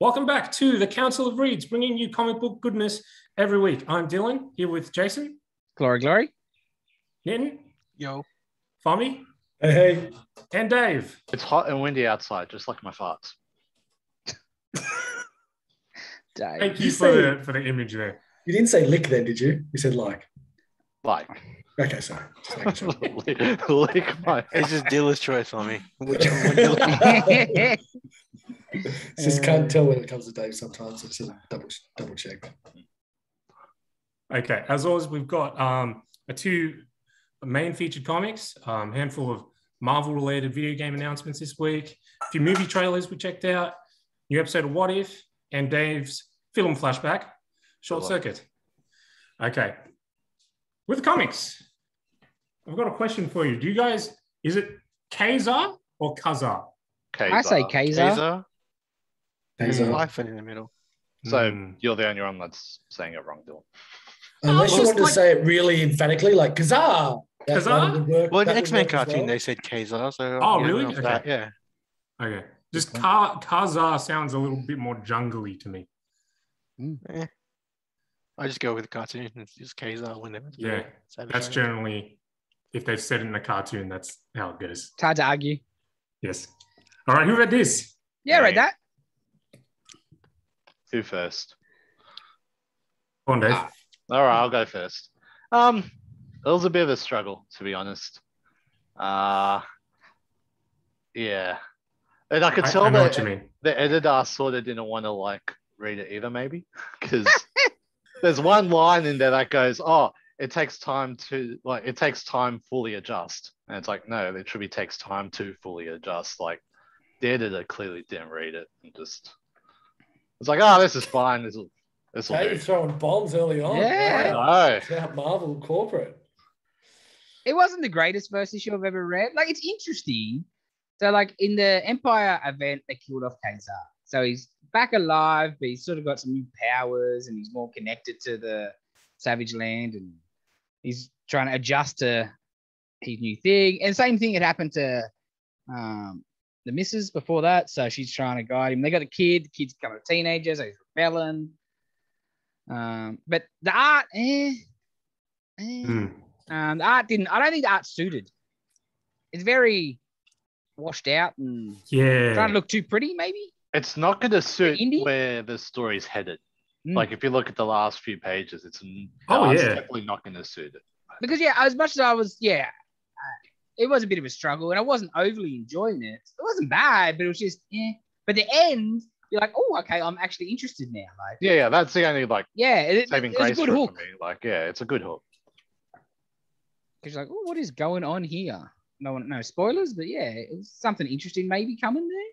Welcome back to the Council of Reads, bringing you comic book goodness every week. I'm Dylan, here with Jason. Glory, glory. Nitin. Yo. Fami. Hey, hey. And Dave. It's hot and windy outside, just like my farts. Dave. Thank you for the image there. You didn't say lick then, did you? You said like. Like. Okay, sorry. Just sure. lick my... It's just dealer's choice on me. Which one? Just can't tell when it comes to Dave sometimes. It's a double check. Okay, as always, we've got two main featured comics, a handful of Marvel-related video game announcements this week, a few movie trailers we checked out, new episode of What If, and Dave's film flashback, Short Circuit. Okay, with comics, I've got a question for you. Do you guys, is it Ka-Zar or Ka-Zar? Ka-Zar. I say Ka-Zar. There's a hyphen in the middle. So you're the only one that's saying it wrong, Dylan. Unless you want to say it really emphatically, like Ka-Zar. Ka-Zar? Well, in the X-Men cartoon, they said Ka-Zar. So really? Okay. That, yeah. Okay. Just Ka-Zar sounds a little bit more jungly to me. Yeah. I just go with the cartoon. It's just Ka-Zar whenever. Yeah. That's generally, if they've said it in the cartoon, that's how it goes. It's hard to argue. Yes. All right. Who read this? Yeah, read that. Who first? Go on, Dave. All right, I'll go first. It was a bit of a struggle, to be honest. Yeah. And I could tell the editor sort of didn't want to, like, read it either, maybe. Because there's one line in there that goes, oh, it takes time to, like, it takes time fully adjust. And it's like, no, it should be takes time to fully adjust. Like, the editor clearly didn't read it and just... It's like, oh, this is fine. This will do. You're throwing bombs early on. Yeah. It's about Marvel corporate. It wasn't the greatest first issue I've ever read. Like, it's interesting. So, like, in the Empire event, they killed off Ka-Zar. So he's back alive, but he's sort of got some new powers, and he's more connected to the Savage Land, and he's trying to adjust to his new thing. And same thing had happened to... the missus before that, so she's trying to guide him. They got a kid, the kid's becoming a teenager, so he's rebelling. But the art, the art didn't, I don't think the art suited. It's very washed out and trying to look too pretty, maybe. It's not going to suit where the story's headed. Like, if you look at the last few pages, it's definitely not going to suit it. Because, as much as I was, it was a bit of a struggle, and I wasn't overly enjoying it. It wasn't bad, but it was just, But the end, you're like, oh, okay, I'm actually interested now. Like, that's the only, like, saving grace for me. Like, it's a good hook. Because you're like, oh, what is going on here? No spoilers, but it was something interesting maybe coming there.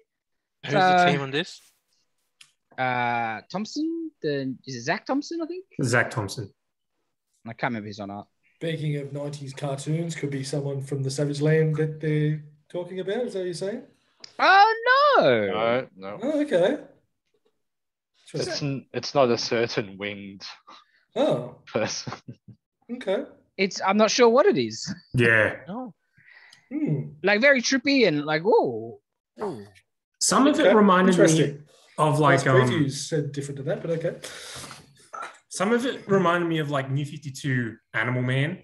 Who's the team on this? Thompson. Is it Zach Thompson, I think? Zach Thompson. I can't remember his on art. Speaking of 90s cartoons, could be someone from the Savage Land that they're talking about. Is that what you're saying? Oh, no. Oh, okay. It's not a certain winged person. Okay. I'm not sure what it is. Yeah. Like, very trippy and like, oh. Some of it reminded me of, like... previews said different to that, but okay. Some of it reminded me of, like, New 52 Animal Man.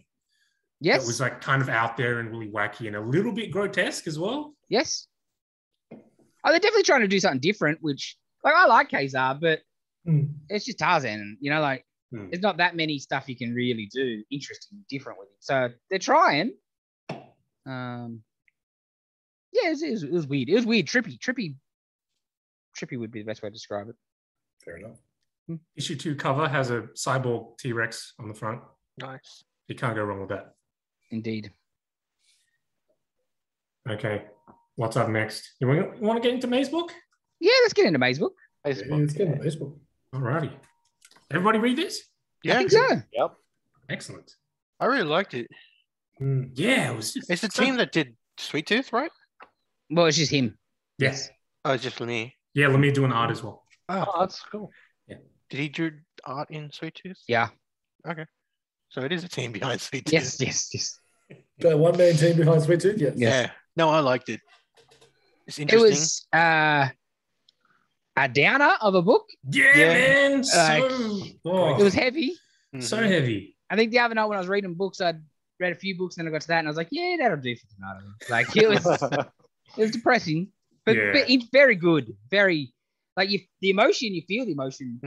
Yes. It was, like, kind of out there and really wacky and a little bit grotesque as well. Yes. Oh, they're definitely trying to do something different, which, like, I like Ka-Zar, but it's just Tarzan. You know, like, there's not that many stuff you can really do interesting and different with it. So they're trying. It was weird. It was weird. Trippy would be the best way to describe it. Fair enough. Issue 2 cover has a cyborg T-Rex on the front. Nice. You can't go wrong with that. Indeed. Okay. What's up next? You want to get into Mazebook? Yeah, let's get into Mazebook. Let's get into Mazebook. All righty. Everybody read this? Yeah. I think so. Yep. Excellent. I really liked it. Yeah. It's the team that did Sweet Tooth, right? Well, it's just him. Yes. Oh, it's just Lemire. Yeah, Lemire doing art as well. Oh, that's cool. Did he do art in Sweet Tooth? Yeah. Okay. So it is a team behind Sweet Tooth. Yes. The one-man team behind Sweet Tooth? Yes. Yeah. No, I liked it. It's interesting. It was a downer of a book. Yeah, man. It was heavy. So heavy. I think the other night when I was reading books, I'd read a few books and then I got to that and I was like, yeah, that'll do for tonight. Like, it was it was depressing, but it's very good. Very, like, the emotion, you feel the emotion.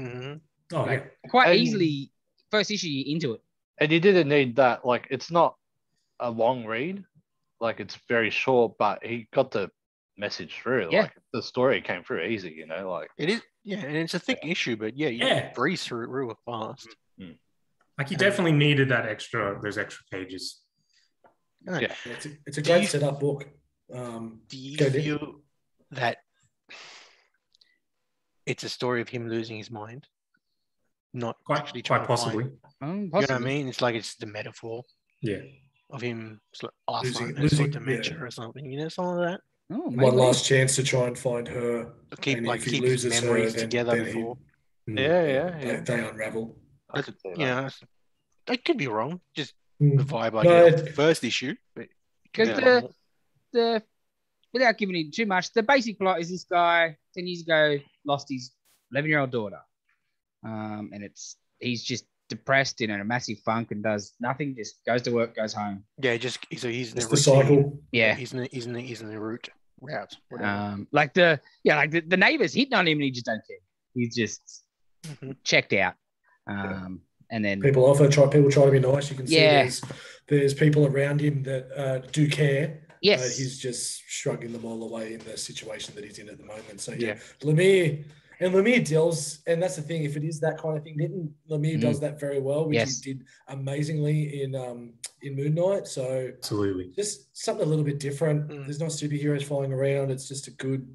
Mm-hmm. Quite easily, first issue, you're into it. And you didn't need that. Like, it's not a long read. Like, it's very short, but he got the message through. Yeah. Like, the story came through easy, you know? Like, it is, yeah, and it's a thick issue, but yeah, you breeze through it fast. Mm-hmm. Like, you definitely needed that those extra pages. Yeah. It's a great setup book. Do you feel that it's a story of him losing his mind? Not actually trying to possibly. Possibly. You know what I mean? It's like it's the metaphor. Yeah. Of him losing dementia or something. You know, something like that. Oh, one last chance to try and find her. Keep his memories together before. Yeah. They unravel. Yeah, I could be wrong. Just the vibe I get off the first issue. Because the without giving it too much, the basic plot is this guy 10 years ago lost his 11-year-old daughter, and he's just depressed in a massive funk and does nothing. Just goes to work, goes home. Yeah, just so he's the cycle. Yeah, he's in the route. Like the neighbors hitting on him and he just don't care. He's just checked out. And then people try to be nice. You can see there's people around him that do care. Yes, but he's just shrugging them all away in the situation that he's in at the moment. So Lemire deals, and that's the thing. If it is that kind of thing, Lemire does that very well, which he did amazingly in Moon Knight. So absolutely, just something a little bit different. Mm. There's not superheroes flying around. It's just a good,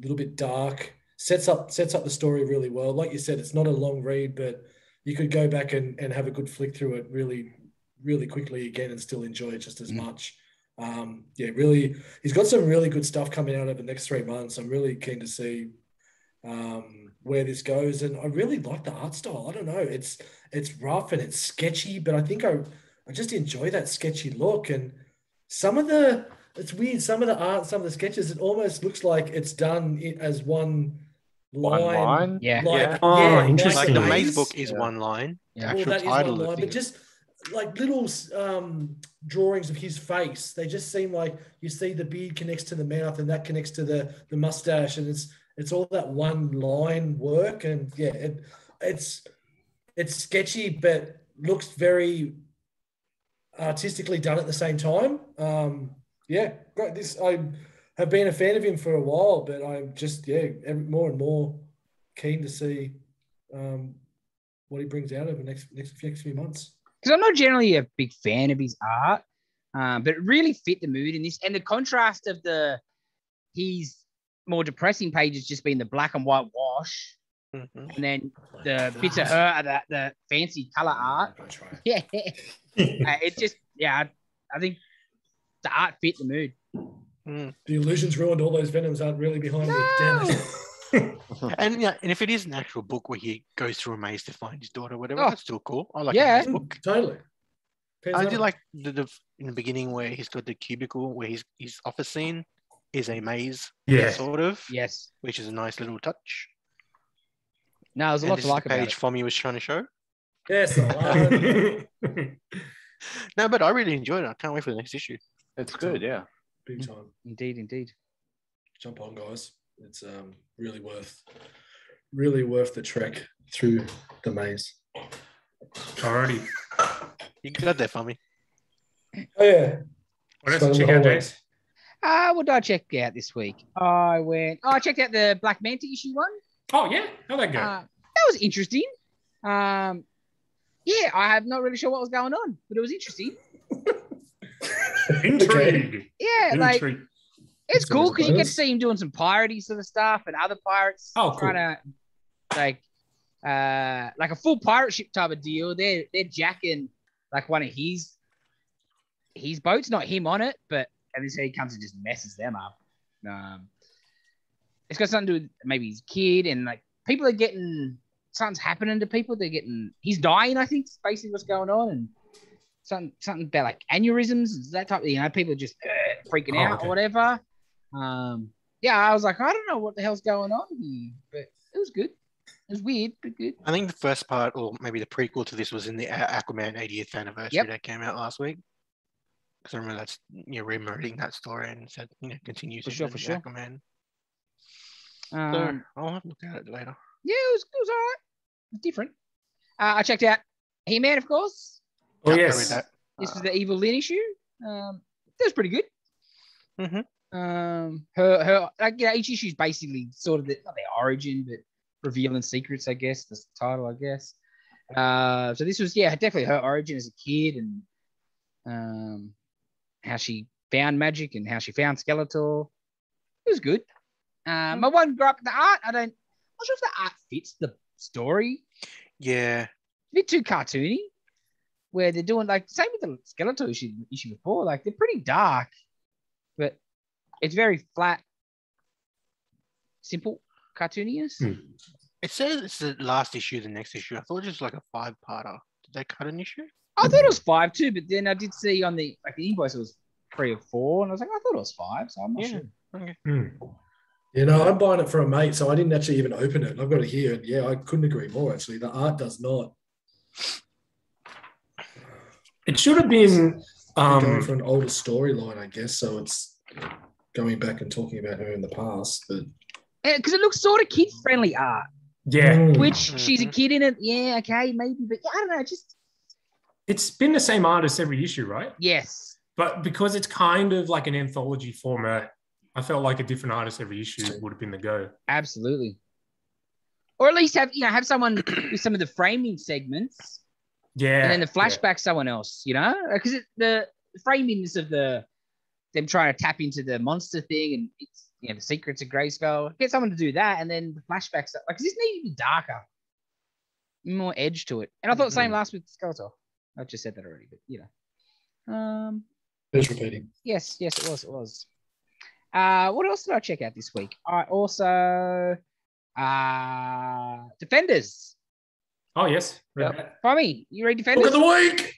little bit dark. Sets up the story really well. Like you said, it's not a long read, but you could go back and have a good flick through it really, really quickly again and still enjoy it just as much. Really, he's got some really good stuff coming out over the next 3 months. I'm really keen to see where this goes. And I really like the art style. I don't know. It's rough and it's sketchy, but I think I just enjoy that sketchy look. And it's weird. Some of the art, some of the sketches, it almost looks like it's done as one line. Yeah. Interesting. Like the Mazebook is one line. Yeah. Well, that is one line, but just like little drawings of his face. They just seem like you see the beard connects to the mouth and that connects to the mustache, and it's all that one line work. And it's sketchy, but looks very artistically done at the same time. Great. I have been a fan of him for a while, but I'm just more and more keen to see what he brings out over the next few months. Because I'm not generally a big fan of his art, but it really fit the mood in this, and the contrast of his more depressing pages just being the black and white wash, and then the bits of her are the fancy color art. Yeah, it just I think the art fit the mood. Mm. The illusions ruined. All those Venoms aren't really behind me. Damn it. and if it is an actual book where he goes through a maze to find his daughter, whatever, that's still cool. I like this book. Totally. I do like the in the beginning where he's got the cubicle where his office scene is a maze, sort of. Yes, which is a nice little touch. No, there's a lot to like about it. Page Fommy was trying to show. Yes, I love it. No, but I really enjoyed it. I can't wait for the next issue. It's good, yeah. Big time. Indeed. Jump on, guys. It's really worth the trek through the maze. Alrighty. You got that for me. Oh, yeah. What else did you check out, James? What did I check out this week? I checked out the Black Manta issue one. Oh, yeah? How'd that go? That was interesting. I'm not really sure what was going on, but it was interesting. Intrigue. Yeah, like it's cool because you get to see him doing some piratey sort of stuff and other pirates trying to like a full pirate ship type of deal. They're jacking like one of his boats, not him on it, but and so he comes and just messes them up. It's got something to do with maybe his kid and like people are getting something's happening to people. He's dying, I think, is basically what's going on, and something about like aneurysms, that type of, people just freaking out or whatever. yeah, I was like, I don't know what the hell's going on here, but it was good. It was weird, but good. I think the first part, or maybe the prequel to this, was in the Aquaman 80th anniversary that came out last week. Because I remember that's, you know, re-murdering that story and said, you know, continues for sure. Aquaman. So I'll have a look at it later. Yeah, it was all right. It was different. I checked out He-Man, of course. Oh, yes. This is the Evil Lynn issue. That's pretty good. Mm-hmm. Her, like, you know, each issue is basically sort of not their origin, but revealing secrets, I guess. That's the title, I guess. So this was, definitely her origin as a kid and how she found magic and how she found Skeletor. It was good. My one gripe, the art, I'm not sure if the art fits the story. Yeah. It's a bit too cartoony, where they're doing, like, same with the Skeletor issue before, like, they're pretty dark, but it's very flat, simple, cartooniness. It says it's the last issue, the next issue. I thought it was like a five-parter. Did they cut an issue? I thought it was five too, but then I did see on the, like, the invoice it was 3 or 4, and I was like, I thought it was 5, so I'm not sure. Okay. You know, I'm buying it for a mate, so I didn't actually even open it. I've got it here. Yeah, I couldn't agree more, actually. The art does not. It should have been... going for an older storyline, I guess, so it's going back and talking about her in the past. Because it looks sort of kid-friendly art. Yeah. Which, she's a kid in it. Yeah, okay, maybe. But yeah, I don't know, just... It's been the same artist every issue, right? Yes. But because it's kind of like an anthology format, I felt like a different artist every issue would have been the go. Absolutely. Or at least have someone with some of the framing segments. Yeah. And then the flashback, someone else, you know? Because the framingness of them trying to tap into the monster thing and it's, the secrets of Grayskull. Get someone to do that and then the flashbacks. Because this needed to be darker. More edge to it. And I thought the same last with Skeletor. I just said that already, but, Just repeating. Yes, it was. What else did I check out this week? I also... Defenders. Oh, yes. Tommy, you read Defenders? Look at the week!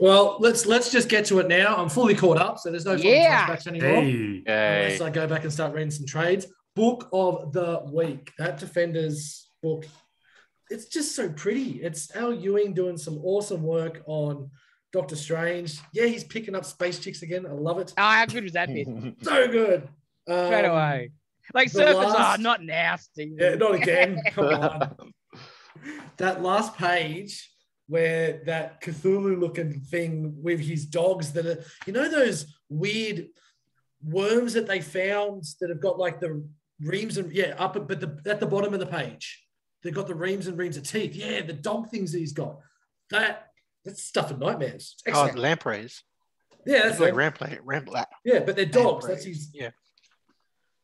Well, let's just get to it now. I'm fully caught up, so there's no flashbacks anymore. Hey. Unless I go back and start reading some trades. Book of the week. That Defenders book... It's just so pretty. It's Al Ewing doing some awesome work on Doctor Strange. Yeah, he's picking up space chicks again. I love it. Oh, how good was that bit? So good. Straight away. Like Surfer's, not nasty. Yeah, not again. Come on. That last page where that Cthulhu-looking thing with his dogs that are, those weird worms that they found that have got like the reams and, up, but at the bottom of the page. They've got the reams and reams of teeth. Yeah, the dog things that he's got. That's stuff of nightmares. Excellent. Oh, the lampreys. Yeah, that's like lamprey. Yeah, but they're dogs. Lamprey. That's his. Yeah.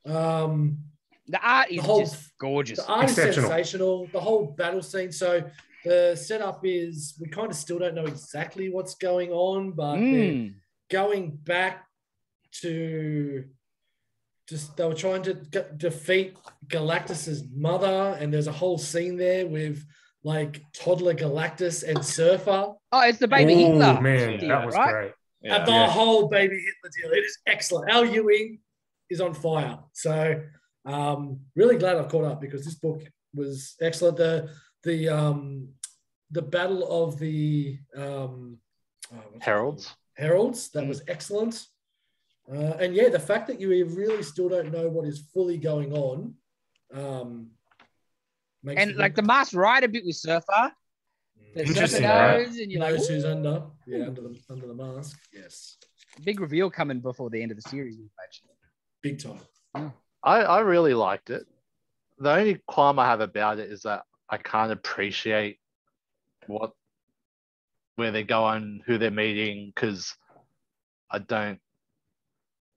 The art is just gorgeous. The art is sensational. The whole battle scene. So the setup is we kind of still don't know exactly what's going on, but they're going back to. Just they were trying to defeat Galactus's mother, and there's a whole scene there with like toddler Galactus and Surfer. Oh, it's the baby Hitler. Oh man, that was great. Yeah, the whole baby Hitler deal. It is excellent. Al Ewing is on fire. So really glad I've caught up because this book was excellent. The battle of the Heralds. That was excellent. And yeah, the fact that you really still don't know what is fully going on, makes and like the masked rider bit with Surfer, Surfer knows, right? And you're like, who's under the mask. Yes, big reveal coming before the end of the series, actually. Big time. Yeah. I really liked it. The only qualm I have about it is that I can't appreciate where they're going, who they're meeting, because I don't.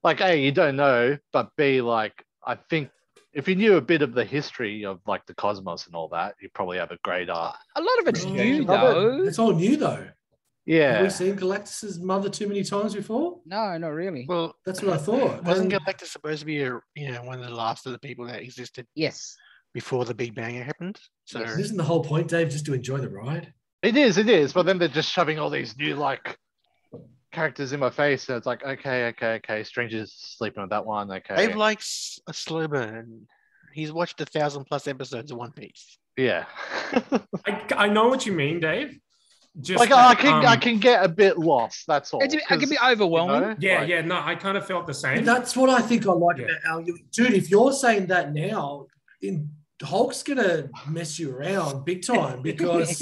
Like, A, you don't know, but B, like, I think if you knew a bit of the history of, like, the cosmos and all that, you'd probably have a great art. A lot of it's new, though. It's all new, though. Yeah. Have we seen Galactus's mother too many times before? No, not really. Well, that's what I thought. Wasn't Galactus supposed to be, one of the last of the people that existed? Yes. Before the Big Bang happened? So isn't the whole point, Dave, just to enjoy the ride? It is, but then they're just shoving all these new, like... characters in my face, so it's like, okay, Stranger's sleeping on that one, okay. Dave likes a slow burn. He's watched 1,000+ episodes of One Piece. Yeah. I know what you mean, Dave. Just like, I can get a bit lost, that's all. It can be overwhelming. You know? Yeah, like, yeah, no, I kind of felt the same. That's what I think I like about Al Ewing. Dude, if you're saying that now, Hulk's going to mess you around big time because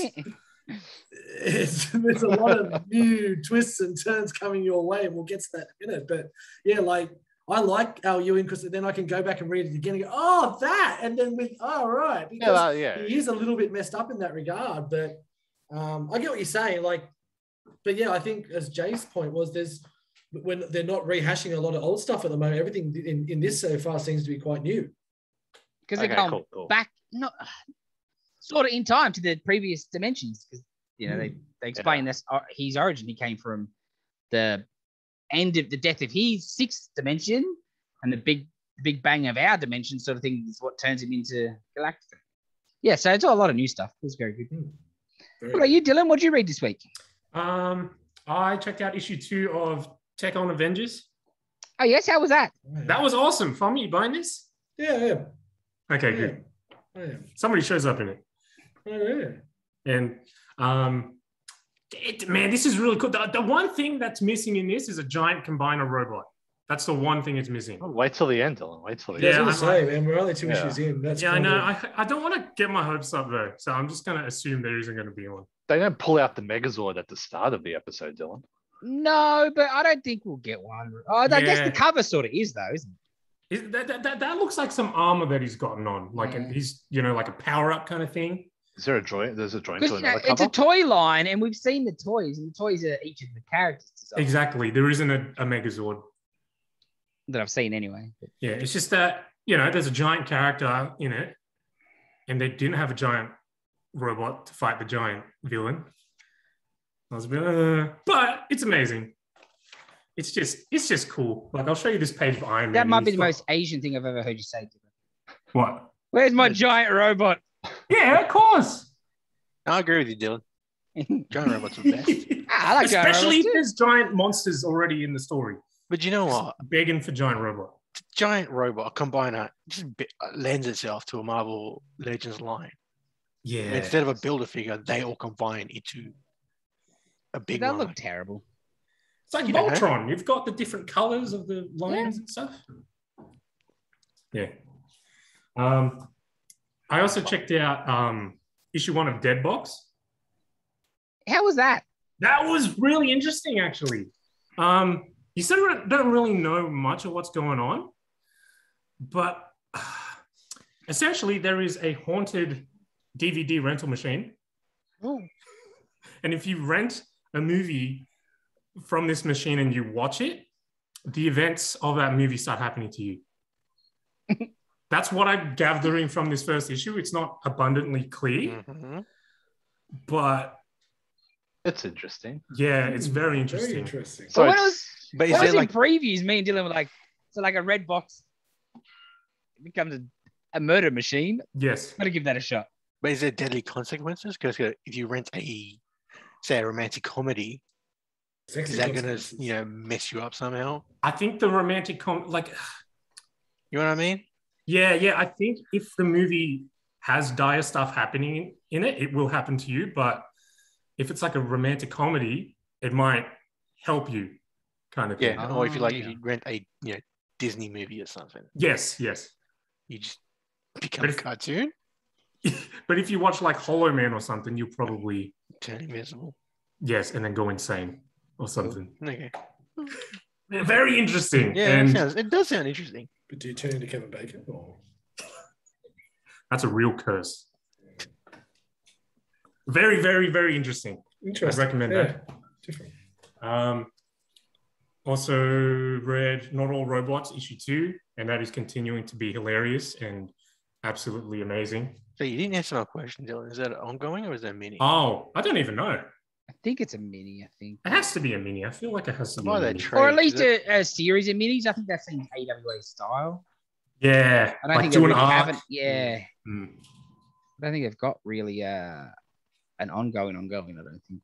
there's a lot of new twists and turns coming your way, and we'll get to that in a minute. But, yeah, like, I like Al Ewing because then I can go back and read it again and go, oh, that! And then we, oh, right. Because he is a little bit messed up in that regard, but... I get what you're saying, but yeah, I think as Jay's point was, when they're not rehashing a lot of old stuff at the moment, everything in this so far seems to be quite new because they're going back, not sort of in time to the previous dimensions. Because you know they explain this his origin. He came from the end of the death of his sixth dimension, and the big bang of our dimension sort of thing is what turns him into Galactus. Yeah, so it's all a lot of new stuff. It's very good. What about you, Dylan? What did you read this week? I checked out issue 2 of Toxin Avengers. Oh, yes? How was that? That was awesome. Fami, you buying this? Yeah. Okay, good. Yeah. Somebody shows up in it. Yeah. And, man, this is really cool. The one thing that's missing in this is a giant combiner robot. That's the one thing it's missing. Oh, wait till the end, Dylan. Wait till the end. Yeah, I was going to say, man, we're only 2 issues in. That's probably... I know. I don't want to get my hopes up, though. So I'm just going to assume there isn't going to be one. They don't pull out the Megazord at the start of the episode, Dylan. No, but I don't think we'll get one. I guess the cover sort of is, though, isn't it? That looks like some armor that he's gotten on. Like he's, like a power-up kind of thing. Is there a droid? There's a droid. It's a toy line, and we've seen the toys, and the toys are each of the characters. Exactly. There isn't a Megazord. That I've seen anyway. Yeah, it's just that, there's a giant character in it and they didn't have a giant robot to fight the giant villain. I was a bit, but it's amazing. It's just cool. Like, I'll show you this page for Iron Man. That might be the most Asian thing I've ever heard you say. What? Where's my giant robot? Yeah, of course. I agree with you, Dylan. Giant robots are the best. I like giant robots. Especially if there's giant monsters already in the story. But you know what? Begging for giant robot. Giant robot, a combiner, just lends itself to a Marvel Legends line. Yeah. And instead of a builder figure, they all combine into a big one. That looked terrible. It's like Voltron. You've got the different colors of the lines and stuff. Yeah. I also checked out issue 1 of Dead Box. How was that? That was really interesting, actually. You sort of don't really know much of what's going on, but essentially there is a haunted DVD rental machine. Ooh. And if you rent a movie from this machine and you watch it, the events of that movie start happening to you. That's what I'm gathering from this first issue. It's not abundantly clear, but... It's interesting. Yeah, it's very interesting. Very interesting. So but is it like previews? Me and Dylan were like, so like a red box becomes a murder machine. Yes, gotta give that a shot. But is there deadly consequences? Because if you rent a romantic comedy, is that gonna mess you up somehow? I think the romantic you know what I mean? Yeah. I think if the movie has dire stuff happening in it, it will happen to you. But if it's like a romantic comedy, it might help you. Kind of thing. Or if you if you rent a Disney movie or something. Yes. You just become a cartoon. But if you watch like Hollow Man or something, you'll probably turn invisible. Yes, and then go insane or something. Okay. Very interesting. Yeah, and it does sound interesting. But do you turn into Kevin Bacon? Or... That's a real curse. Very, very, very interesting. Interesting. I recommend that. Different. Also read Not All Robots, issue 2, and that is continuing to be hilarious and absolutely amazing. So you didn't answer my question, Dylan. Is that ongoing or is that a mini? Oh, I don't even know. I think it's a mini, It has to be a mini. I feel like it has to be a mini. Or at least a series of minis. I think that seems AWA style. Yeah. I don't think they really haven't. Yeah. Mm. I don't think they've got really an ongoing, I don't think.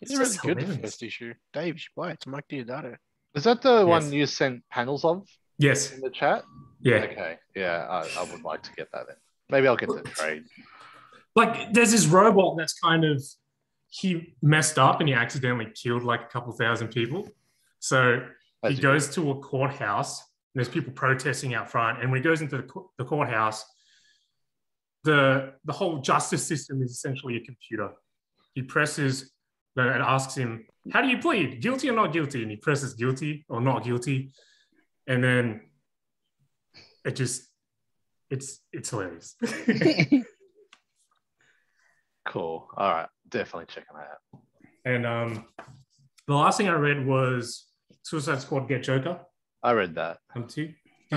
It's really good the first issue. Dave, you should buy it. It's Mike Diodato. Is that the one you sent panels of? Yes. In the chat? Yeah. Okay. Yeah, I would like to get that in. Maybe I'll get the trade. Like, there's this robot that's kind of... He messed up and he accidentally killed like a couple thousand people. So he goes to a courthouse and there's people protesting out front. And when he goes into the courthouse, the whole justice system is essentially a computer. He presses and asks him, how do you plead? Guilty or not guilty? And he presses guilty or not guilty. And then it just, it's hilarious. Cool. All right. Definitely checking that out. And the last thing I read was Suicide Squad Get Joker. I read that. Did you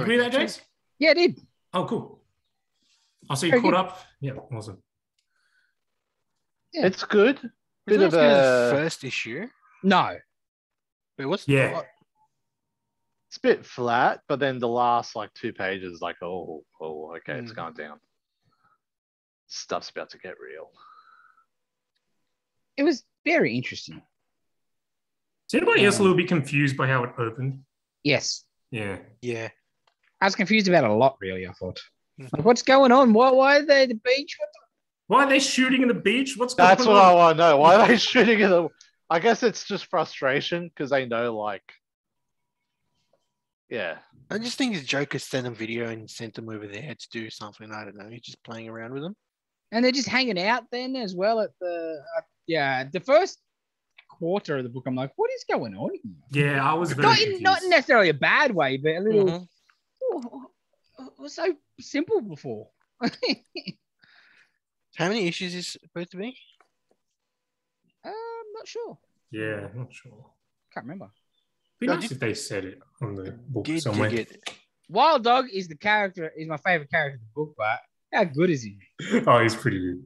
read that, Jace? Yeah, I did. Oh, cool. I'll see you caught up. Yeah, awesome. Yeah. It's good. Bit of a first issue. No. Wait, what's the... It's a bit flat, but then the last like two pages, like, oh, okay, it's gone down. Stuff's about to get real. It was very interesting. Is anybody else a little bit confused by how it opened? Yes. Yeah. Yeah. I was confused about a lot, really, I thought. Like, what's going on? Why are they at the beach? Why are they shooting at the beach? That's what I want to know. Why are they shooting at the... I guess it's just frustration because they know, like... Yeah. I just think his Joker sent him video and sent them over there to do something. I don't know. He's just playing around with them. And they're just hanging out then as well at the... Yeah, the first quarter of the book, I'm like, what is going on here? Yeah, I was very confused. Not necessarily a bad way, but a little... it was so simple before. How many issues is it supposed to be? I'm not sure. Yeah, I'm not sure. Can't remember. It'd be nice if they said it on the book somewhere. Wild Dog is the character, is my favourite character in the book, but how good is he? Oh, he's pretty good.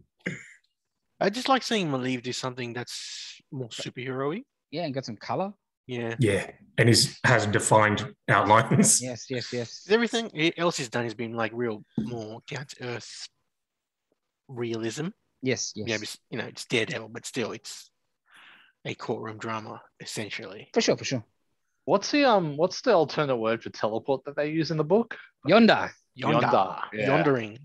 I just like seeing Maliv do something that's more superhero-y. Yeah, and got some color. Yeah. Yeah, and he has defined outlines. Yes. Everything else he's done has been like real, more down-to-earth realism. Yes. Yeah, but, you know, it's Daredevil, but still, it's a courtroom drama, essentially. For sure. What's the alternate word for teleport that they use in the book? Yonder. Yeah. Yondering.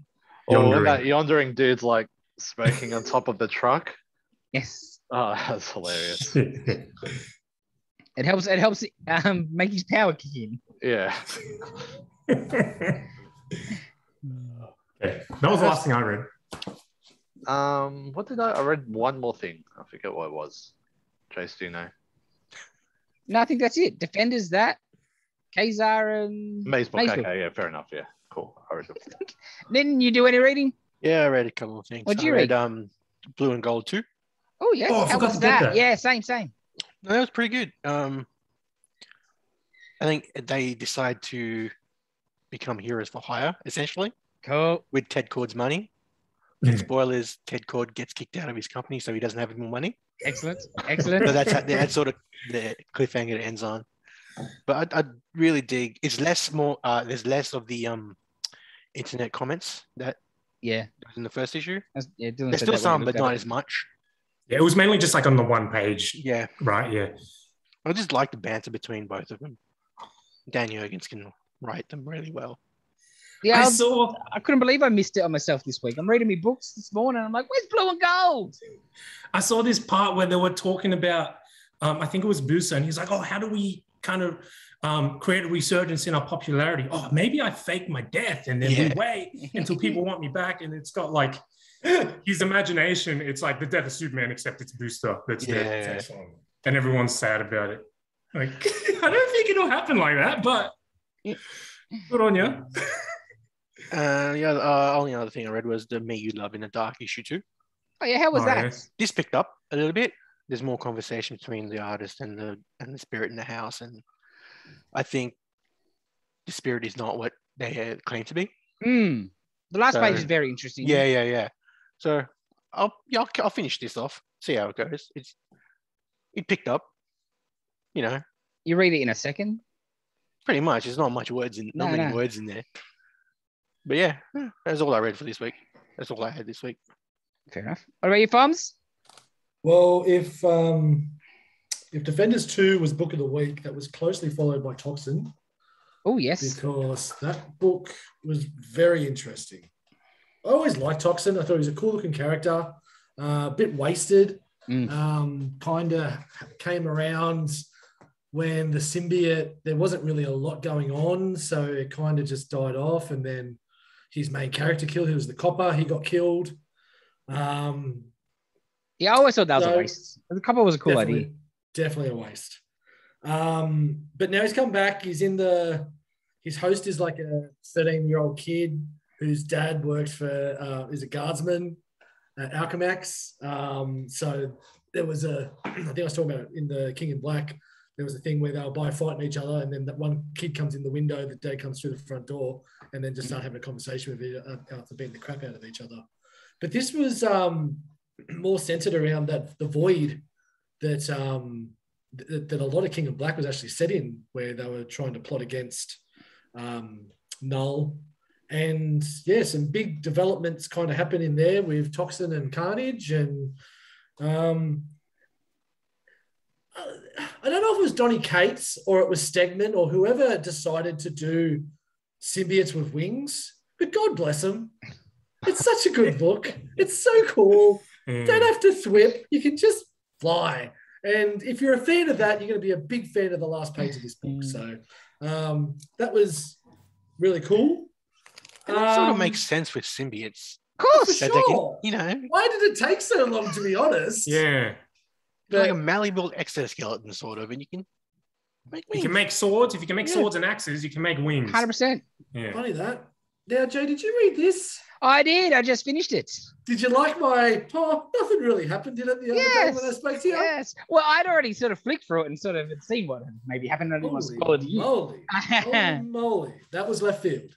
Or that yondering dude's like, smoking on top of the truck. Yes. Oh, that's hilarious. It helps make his power kick in. Yeah. That was the last thing I read. I read one more thing. I forget what it was. Jace, do you know? No, I think that's it. Defenders, that. Ka-Zar and... Mazebook. Okay, yeah, fair enough. Yeah, cool. I read it. Didn't you do any reading? Yeah, I read a couple of things. What did you read? Blue and Gold too. Oh yes, how was that? Yeah, same. No, that was pretty good. I think they decide to become heroes for hire, essentially. Cool. With Ted Kord's money. And spoilers: Ted Kord gets kicked out of his company, so he doesn't have any more money. Excellent. So that's sort of the cliffhanger it ends on. But I really dig. It's less more. There's less of the internet comments that. Yeah, in the first issue, there's still some, but not as much. Yeah, it was mainly just like on the one page. Yeah, right. Yeah, I just like the banter between both of them. Dan Jurgens can write them really well. Yeah, I couldn't believe I missed it on myself this week. I'm reading my books this morning. I'm like, where's Blue and Gold? I saw this part where they were talking about. I think it was Booster, and he's like, "Oh, how do we kind of?" Create a resurgence in our popularity. Oh, maybe I fake my death and then we wait until people want me back. And it's got like his imagination. It's like the death of Superman, except it's Booster that's dead. And everyone's sad about it. Like, I don't think it'll happen like that, but good on you. Only other thing I read was the Me You Love in the Dark issue too. Oh yeah, how was that? Yeah. This picked up a little bit. There's more conversation between the artist and the spirit in the house, and I think the spirit is not what they claim to be. The last page is very interesting. Yeah. So I'll finish this off. See how it goes. It picked up. You know. You read it in a second. Pretty much. There's not much words in. Not many words in there. But yeah, that's all I read for this week. That's all I had this week. Fair enough. What about your farms? Well, if Defenders 2 was Book of the Week, that was closely followed by Toxin. Oh, yes. Because that book was very interesting. I always liked Toxin. I thought he was a cool-looking character, a bit wasted, kind of came around when the symbiote, there wasn't really a lot going on, so it kind of just died off. And then his main character killed, he was the Copper, he got killed. Yeah, I always thought that was a waste. The Copper was a cool idea. Definitely a waste. But now he's come back. He's in the, his host is like a 13-year-old kid whose dad works for, is a guardsman at Alchemax. So there was a, I think I was talking about it in the King in Black, there was a thing where they were by fighting each other, and then that one kid comes in the window, the dad comes through the front door, and then just start having a conversation with each other after beating the crap out of each other. But this was more centered around that the void that that a lot of King of Black was actually set in, where they were trying to plot against Null. And yeah, some big developments kind of happen in there with Toxin and Carnage, and I don't know if it was Donny Cates or it was Stegman or whoever decided to do symbiotes with wings, but God bless them. It's such a good book. It's so cool. Don't have to thwip. You can just fly. And if you're a fan of that, you're going to be a big fan of the last page of this book. So that was really cool. And that sort of makes sense with symbiotes. Of course, so sure. They can, why did it take so long, to be honest? Yeah. But, like a malleable exoskeleton, sort of, and you can make wings. You can make swords. If you can make swords and axes, you can make wings. 100%. Yeah. Funny that. Now, Jay, did you read this? I did. I just finished it. Did you like my... Oh, nothing really happened, did it, the other day when I spoke to you? Yes. Well, I'd already sort of flicked through it and sort of had seen what maybe happened. Holy moly. That was left field.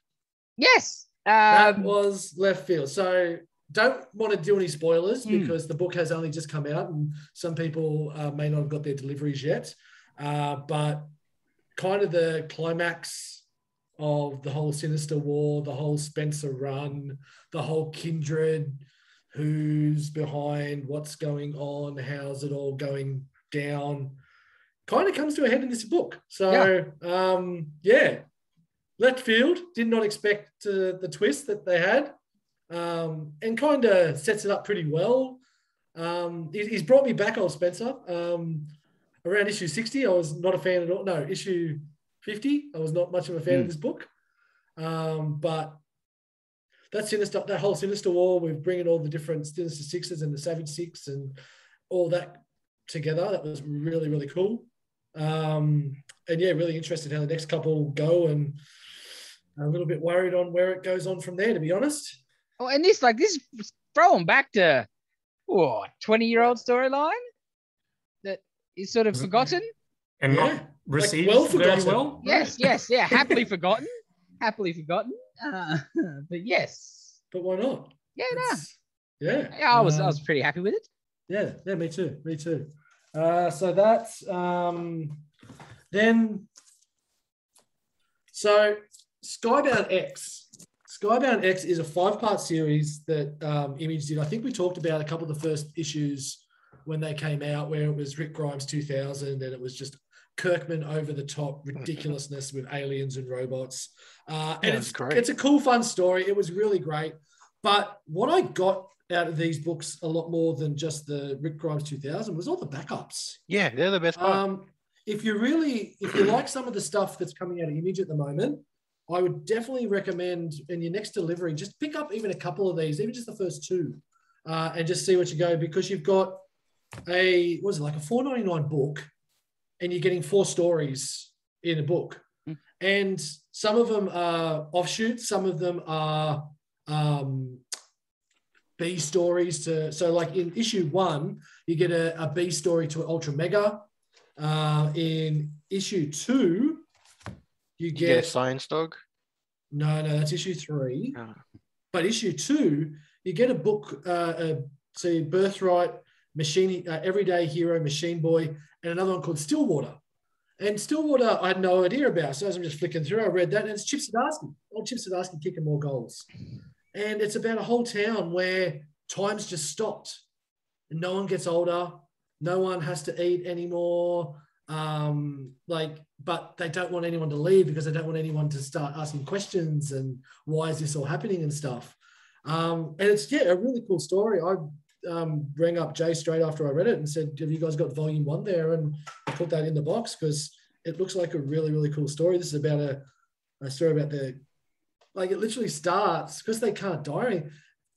Yes. That was left field. So... Don't want to do any spoilers because the book has only just come out and some people may not have got their deliveries yet. But kind of the climax of the whole Sinister War, the whole Spencer run, the whole Kindred, who's behind, what's going on, how's it all going down, kind of comes to a head in this book. So, left field, did not expect the twist that they had. And kind of sets it up pretty well. He's brought me back, old Spencer. Around issue 60, I was not a fan at all. No, issue 50, I was not much of a fan of this book. But that whole Sinister War, we're bringing all the different Sinister Sixes and the Savage Six and all that together. That was really, really cool. And yeah, really interested how the next couple go, and a little bit worried on where it goes on from there, to be honest. Oh, and this is thrown back to 20-year-old storyline that is sort of forgotten. And not received well forgotten. Very well. Yes, Happily forgotten. But yes. But why not? Yeah, no. Yeah, I was pretty happy with it. Yeah, me too. So that's... So Skybound X... Skybound X is a 5-part series that Image did. I think we talked about a couple of the first issues when they came out, where it was Rick Grimes 2000 and it was just Kirkman over the top ridiculousness with aliens and robots. And it's great. It's a cool, fun story. It was really great. But what I got out of these books a lot more than just the Rick Grimes 2000 was all the backups. Yeah, they're the best part. If you like some of the stuff that's coming out of Image at the moment, I would definitely recommend in your next delivery, just pick up even a couple of these, even just the first two, and just see what you go, because you've got a $4.99 book and you're getting 4 stories in a book. And some of them are offshoots, some of them are B stories. So like in issue 1, you get a B story to an Ultra Mega. In issue 2, You get a Science Dog? No, that's issue 3. Oh. But issue 2, you get a book, Birthright, Everyday Hero, Machine Boy, and another one called Stillwater. And Stillwater, I had no idea about. So as I'm just flicking through, I read that, and it's Chip Zdarsky. Old Chip Zdarsky kicking more goals. And it's about a whole town where time's just stopped. no one gets older, no one has to eat anymore. But they don't want anyone to leave because they don't want anyone to start asking questions and why is this all happening and stuff. And it's, yeah, a really cool story. I rang up Jay straight after I read it and said, have you guys got volume one there? And I put that in the box because it looks like a really, really cool story. This is about a story about the, like, it literally starts because they can't die.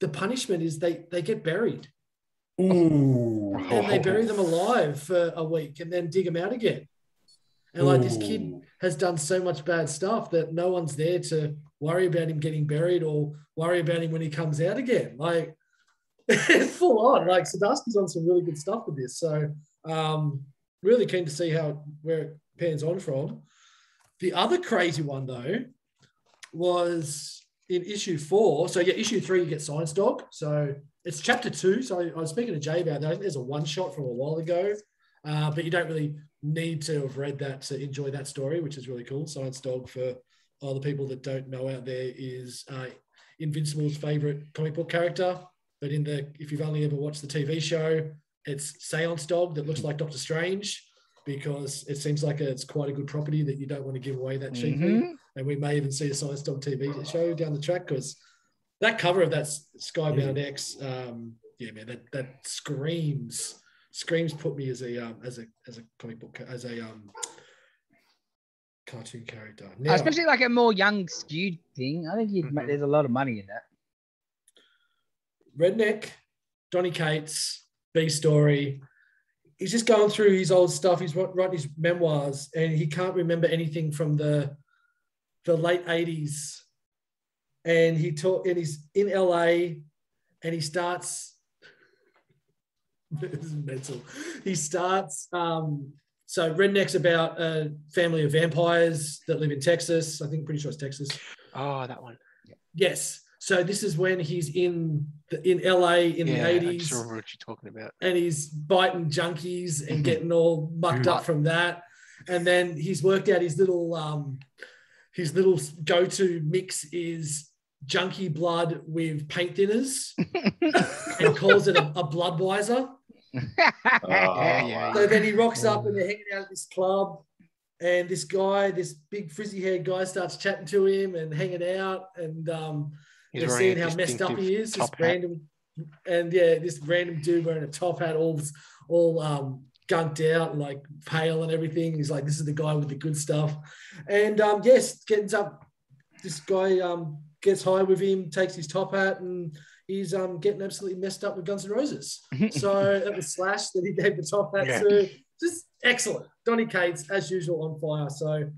The punishment is they get buried. Ooh. And they bury them alive for a week and then dig them out again. And like, this kid has done so much bad stuff that no one's there to worry about him getting buried or worry about him when he comes out again. Like, it's full on. Like, Sadarsky's on some really good stuff with this. So really keen to see where it pans on from. The other crazy one though was in issue 4. So yeah, issue 3, you get Science Dog. So it's chapter 2. So I was speaking to Jay about that. There's a one shot from a while ago, but you don't really need to have read that to enjoy that story, which is really cool. Science Dog, for all the people that don't know out there, is Invincible's favorite comic book character. But if you've only ever watched the TV show, it's Seance Dog that looks like Doctor Strange, because it seems like it's quite a good property that you don't want to give away that cheaply. Mm-hmm. And we may even see a Science Dog TV show down the track, because that cover of that Skybound X, man, that screams put me as a comic book, as a cartoon character. Now, especially like a more young skewed thing. I think there's a lot of money in that. Redneck, Donny Cates, B-Story. He's just going through his old stuff. He's writing his memoirs, and he can't remember anything from the late 80s. And he's in LA, and he starts this is mental. He starts so Redneck's about a family of vampires that live in Texas. I think pretty sure it's Texas. Oh, that one. Yeah. Yes. So this is when he's in LA in the 80s. I'm sure what you're talking about. And he's biting junkies and getting all mucked up from that. And then he's worked out his little go-to mix is junkie blood with paint thinners and calls it a bloodwiser. So then he rocks up and they're hanging out at this club. And this guy, this big frizzy-haired guy, starts chatting to him and hanging out. And... they're seeing how messed up he is, this random hat. And yeah, this random dude wearing a top hat, all gunked out, like pale and everything. He's like, this is the guy with the good stuff. And this guy gets high with him, takes his top hat, and he's getting absolutely messed up with Guns N' Roses. So that was Slash that he gave the top hat to. Just excellent. Donny Cates, as usual, on fire. So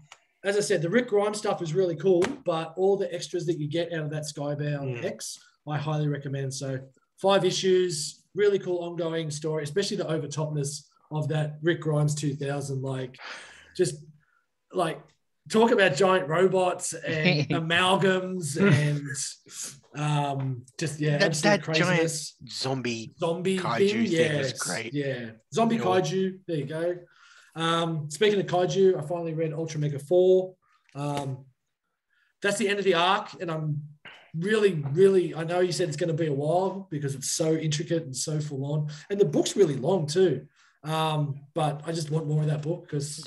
as I said, the Rick Grimes stuff is really cool, but all the extras that you get out of that Skybound X, I highly recommend. So 5 issues, really cool ongoing story, especially the overtopness of that Rick Grimes 2000. Like, just like talk about giant robots and amalgams and that giant zombie kaiju thing. Thing was great. Yeah, zombie kaiju. There you go. Speaking of kaiju, I finally read Ultra Mega 4. That's the end of the arc, and I'm really, I know you said it's going to be a while because it's so intricate and so full on, and the book's really long too, but I just want more of that book because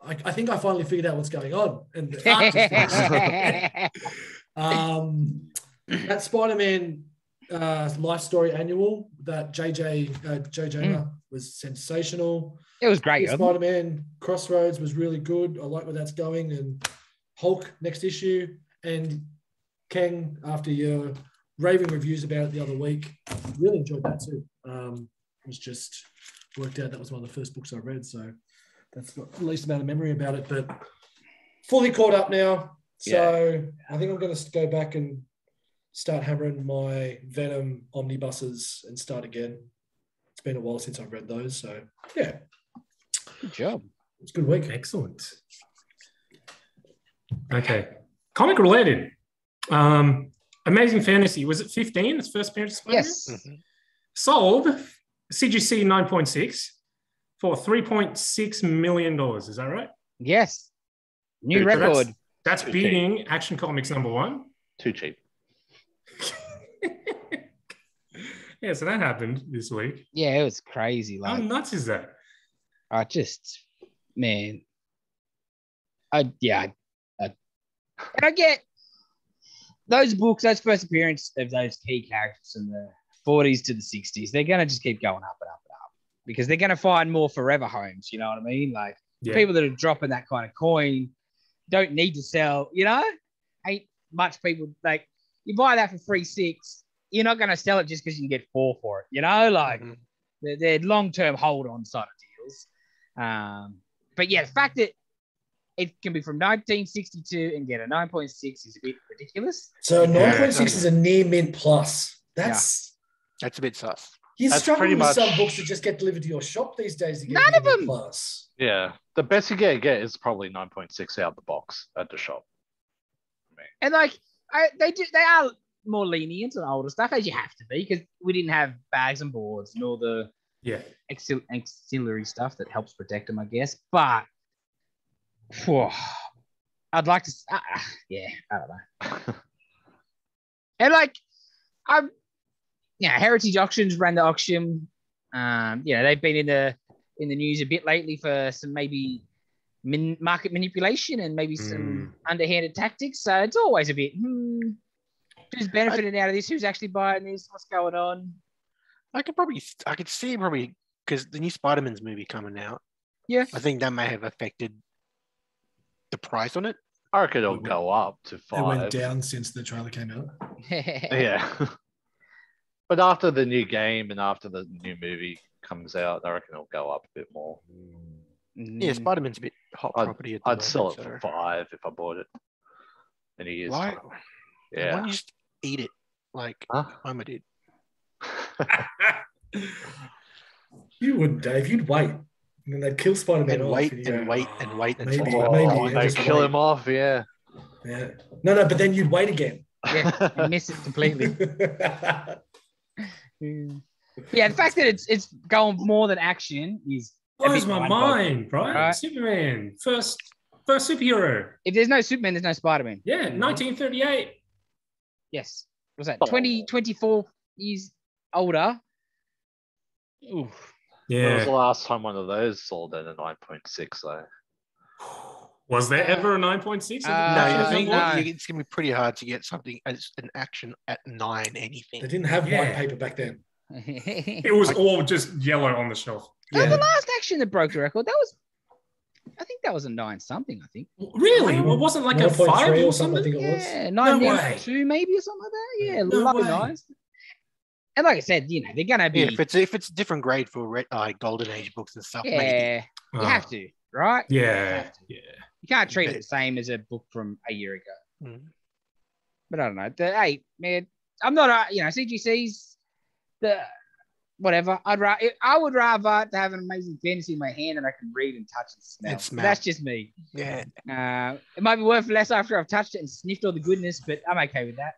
I think I finally figured out what's going on, and the arc just that Spider-Man Life Story Annual that Joe Jonah was sensational. It was great. Spider-Man Crossroads was really good. I like where that's going. And Hulk next issue, and Kang, after your raving reviews about it the other week, really enjoyed that too. It was just worked out that was one of the first books I read, so that's got the least amount of memory about it, but fully caught up now. So I think I'm going to go back and start hammering my Venom omnibuses and start again. It's been a while since I've read those, so yeah. Good job. It's a good week. Excellent. Okay. Comic related. Amazing Fantasy. Was it 15? Its first appearance? Yes. Mm-hmm. Sold CGC 9.6 for $3.6 million. Is that right? Yes. New record. So that's beating Action Comics #1. Too cheap. Yeah, so that happened this week. Yeah, it was crazy. Like, how nuts is that? I just, man, I get those books, those first appearance of those key characters in the 40s to the 60s, they're going to just keep going up and up and up because they're going to find more forever homes, you know what I mean? Like, yeah. People that are dropping that kind of coin don't need to sell, you know? Ain't much people, like, you buy that for 3.6, you're not going to sell it just because you can get 4 for it, you know? Like, mm-hmm. they're long-term hold-on side of deals. But, yeah, the fact that it can be from 1962 and get a 9.6 is a bit ridiculous. So 9.6 is a near mint plus. That's a bit sus. You're struggling with some books that just get delivered to your shop these days. None of them. Plus. Yeah. The best you get is probably 9.6 out of the box at the shop. Man. And, like, they are more lenient on older stuff, as you have to be, because we didn't have bags and boards and all the auxiliary stuff that helps protect them, I guess. But... whew, I'd like to... I don't know. And, like, Heritage Auctions ran the auction. They've been in the news a bit lately for some maybe market manipulation and maybe some underhanded tactics. So it's always a bit, who's benefiting out of this? Who's actually buying this? What's going on? I could see because the new Spider-Man's movie coming out. Yeah. I think that may have affected the price on it. I reckon it'll go up to 5. It went down since the trailer came out. Yeah. But after the new game and after the new movie comes out, I reckon it'll go up a bit more. Yeah, Spider-Man's a bit hot property. I'd sell it for 5 if I bought it. In a year's time. Yeah. Why don't you just eat it? Like, I'm a dude. You wouldn't, Dave. You'd wait. And they'd kill Spider-Man and wait. They'd kill him off, yeah. Yeah. No, but then you'd wait again. Yeah, you miss it completely. Yeah, the fact that it's going more than action is... blows my mind, right? Superman, first superhero. If there's no Superman, there's no Spider-Man. Yeah, 1938. Yes. What was that? 24 years older. Oof. Yeah. When was the last time one of those sold at a 9.6 though? Was there ever a 9.6? No. It's going to be pretty hard to get something as an action at 9 anything. They didn't have white paper back then. It was all just yellow on the shelf. Yeah. The last action that broke the record, I think that was a 9 something, I think. Really? It wasn't like a 5 or something? I think it was. Yeah, 9.2 maybe or something like that. Yeah, lovely nice. And like I said, you know, they're going to be... yeah, if it's a different grade for Golden Age books and stuff, maybe. You have to, right? Yeah. You can't treat it the same as a book from a year ago. Mm. But I don't know. Hey, man, I'm not... CGC's... whatever. I would rather have an Amazing Fantasy in my hand and I can read and touch and smell. And smell. That's just me. Yeah. It might be worth less after I've touched it and sniffed all the goodness, but I'm okay with that.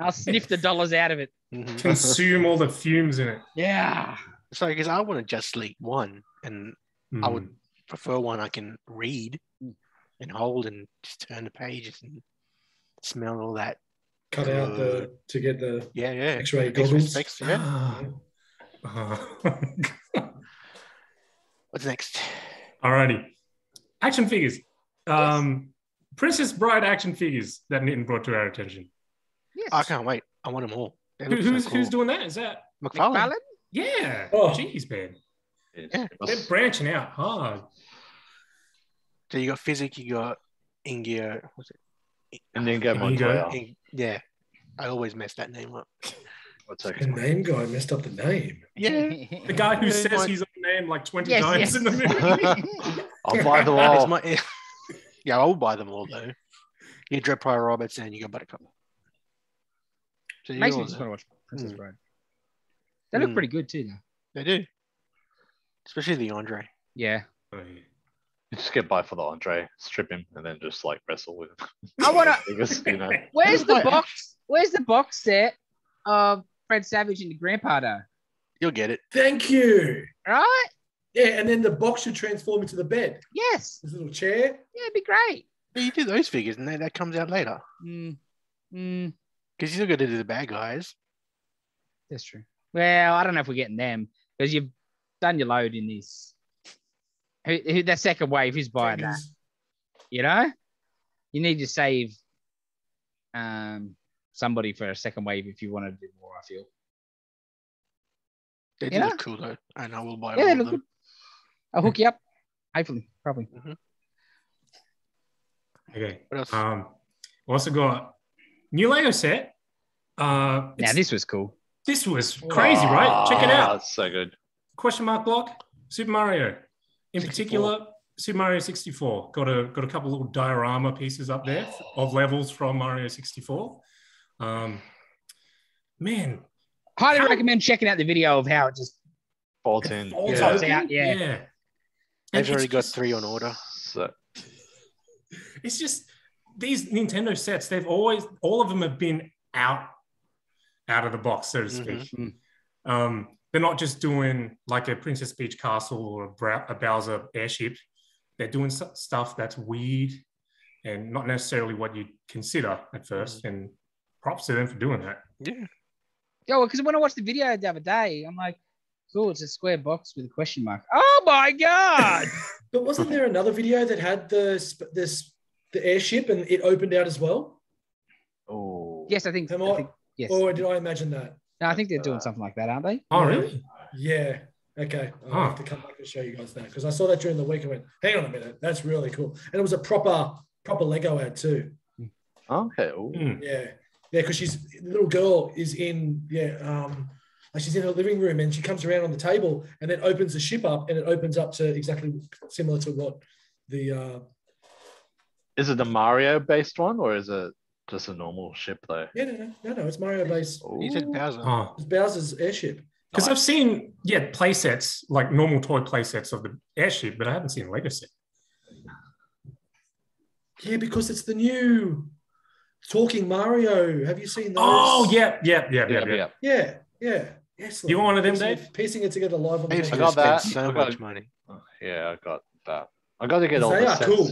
I'll sniff the dollars out of it. Consume all the fumes in it. Yeah. So because I want to just sleep one, and I would prefer one I can read and hold and just turn the pages and smell all that. Cut out to get the X-ray goggles. What's next? Alrighty, action figures. Princess Bride action figures that Nitin brought to our attention. Yes. I can't wait. I want them all. Who's doing that? Is that McFarlane? Yeah. Oh, jeez, man. Yeah. They're branching out hard. So you got Physic, you got Ingia, what's it? And then Montoya. Yeah. I always mess that name up. The name guy messed up the name. Yeah. The guy who says he's on the name like 20 times in the movie. I'll buy them all. Yeah, I'll buy them all, though. You got Dreadpire Roberts and you got Buttercup. So makes me just want to watch Princess Bride. They look pretty good too, though. They do, especially the Andre. Yeah. You just get by for the Andre, strip him, and then just like wrestle with him. I want to. Where's the box? Where's the box set of Fred Savage and the Grandpa? Though? You'll get it. Thank you. Right. Yeah, and then the box should transform into the bed. Yes. This little chair. Yeah, it'd be great. Yeah, you do those figures, and that comes out later. Because you still got to do the bad guys. That's true. Well, I don't know if we're getting them because you've done your load in this. Who that second wave? Who's buying that? You know, you need to save somebody for a second wave if you want to do more. I feel they do look cool though, and I will buy all of them. I'll hook you up, hopefully, probably. Okay. What else? We also got new Lego set. Now this was cool. This was crazy, right? Check it out. That's so good. Question mark block. Super Mario, in 64. Particular, Super Mario 64. Got a couple little diorama pieces up there of levels from Mario 64. Man, highly recommend checking out the video of how it just bolts in. Yeah. They've already got 3 on order. So it's just these Nintendo sets. They've always, all of them have been out of the box, so to speak. Mm-hmm. They're not just doing like a Princess Peach castle or a Bowser airship. They're doing stuff that's weird and not necessarily what you'd consider at first. Mm-hmm. And props to them for doing that. Yeah. Yeah, because when I watched the video the other day, I'm like, cool, it's a square box with a question mark. Oh my god! But wasn't there another video that had the airship and it opened out as well? Oh, yes, I think yes. Or did I imagine that? No, I think they're doing something like that, aren't they? Oh, really? Yeah. Okay. I'll have to come back and show you guys that because I saw that during the week and went, hang on a minute, that's really cool. And it was a proper Lego ad too. Okay. Mm. Yeah. Yeah, because the little girl is in, she's in her living room and she comes around on the table and then opens the ship up and it opens up to exactly similar to what the... Is it the Mario-based one or is it just a normal ship though? Yeah, no, it's Mario-based. You said Bowser. Oh. It's Bowser's airship. Because I've seen, play sets, like normal toy play sets of the airship, but I haven't seen a Lego set. Yeah, because it's the new... Talking Mario, have you seen those? Oh, yeah. Yes. You want one of them, Dave? Piecing it together live on the I got that. So much money. Yeah, I got that. I got to get all the sets. They are cool.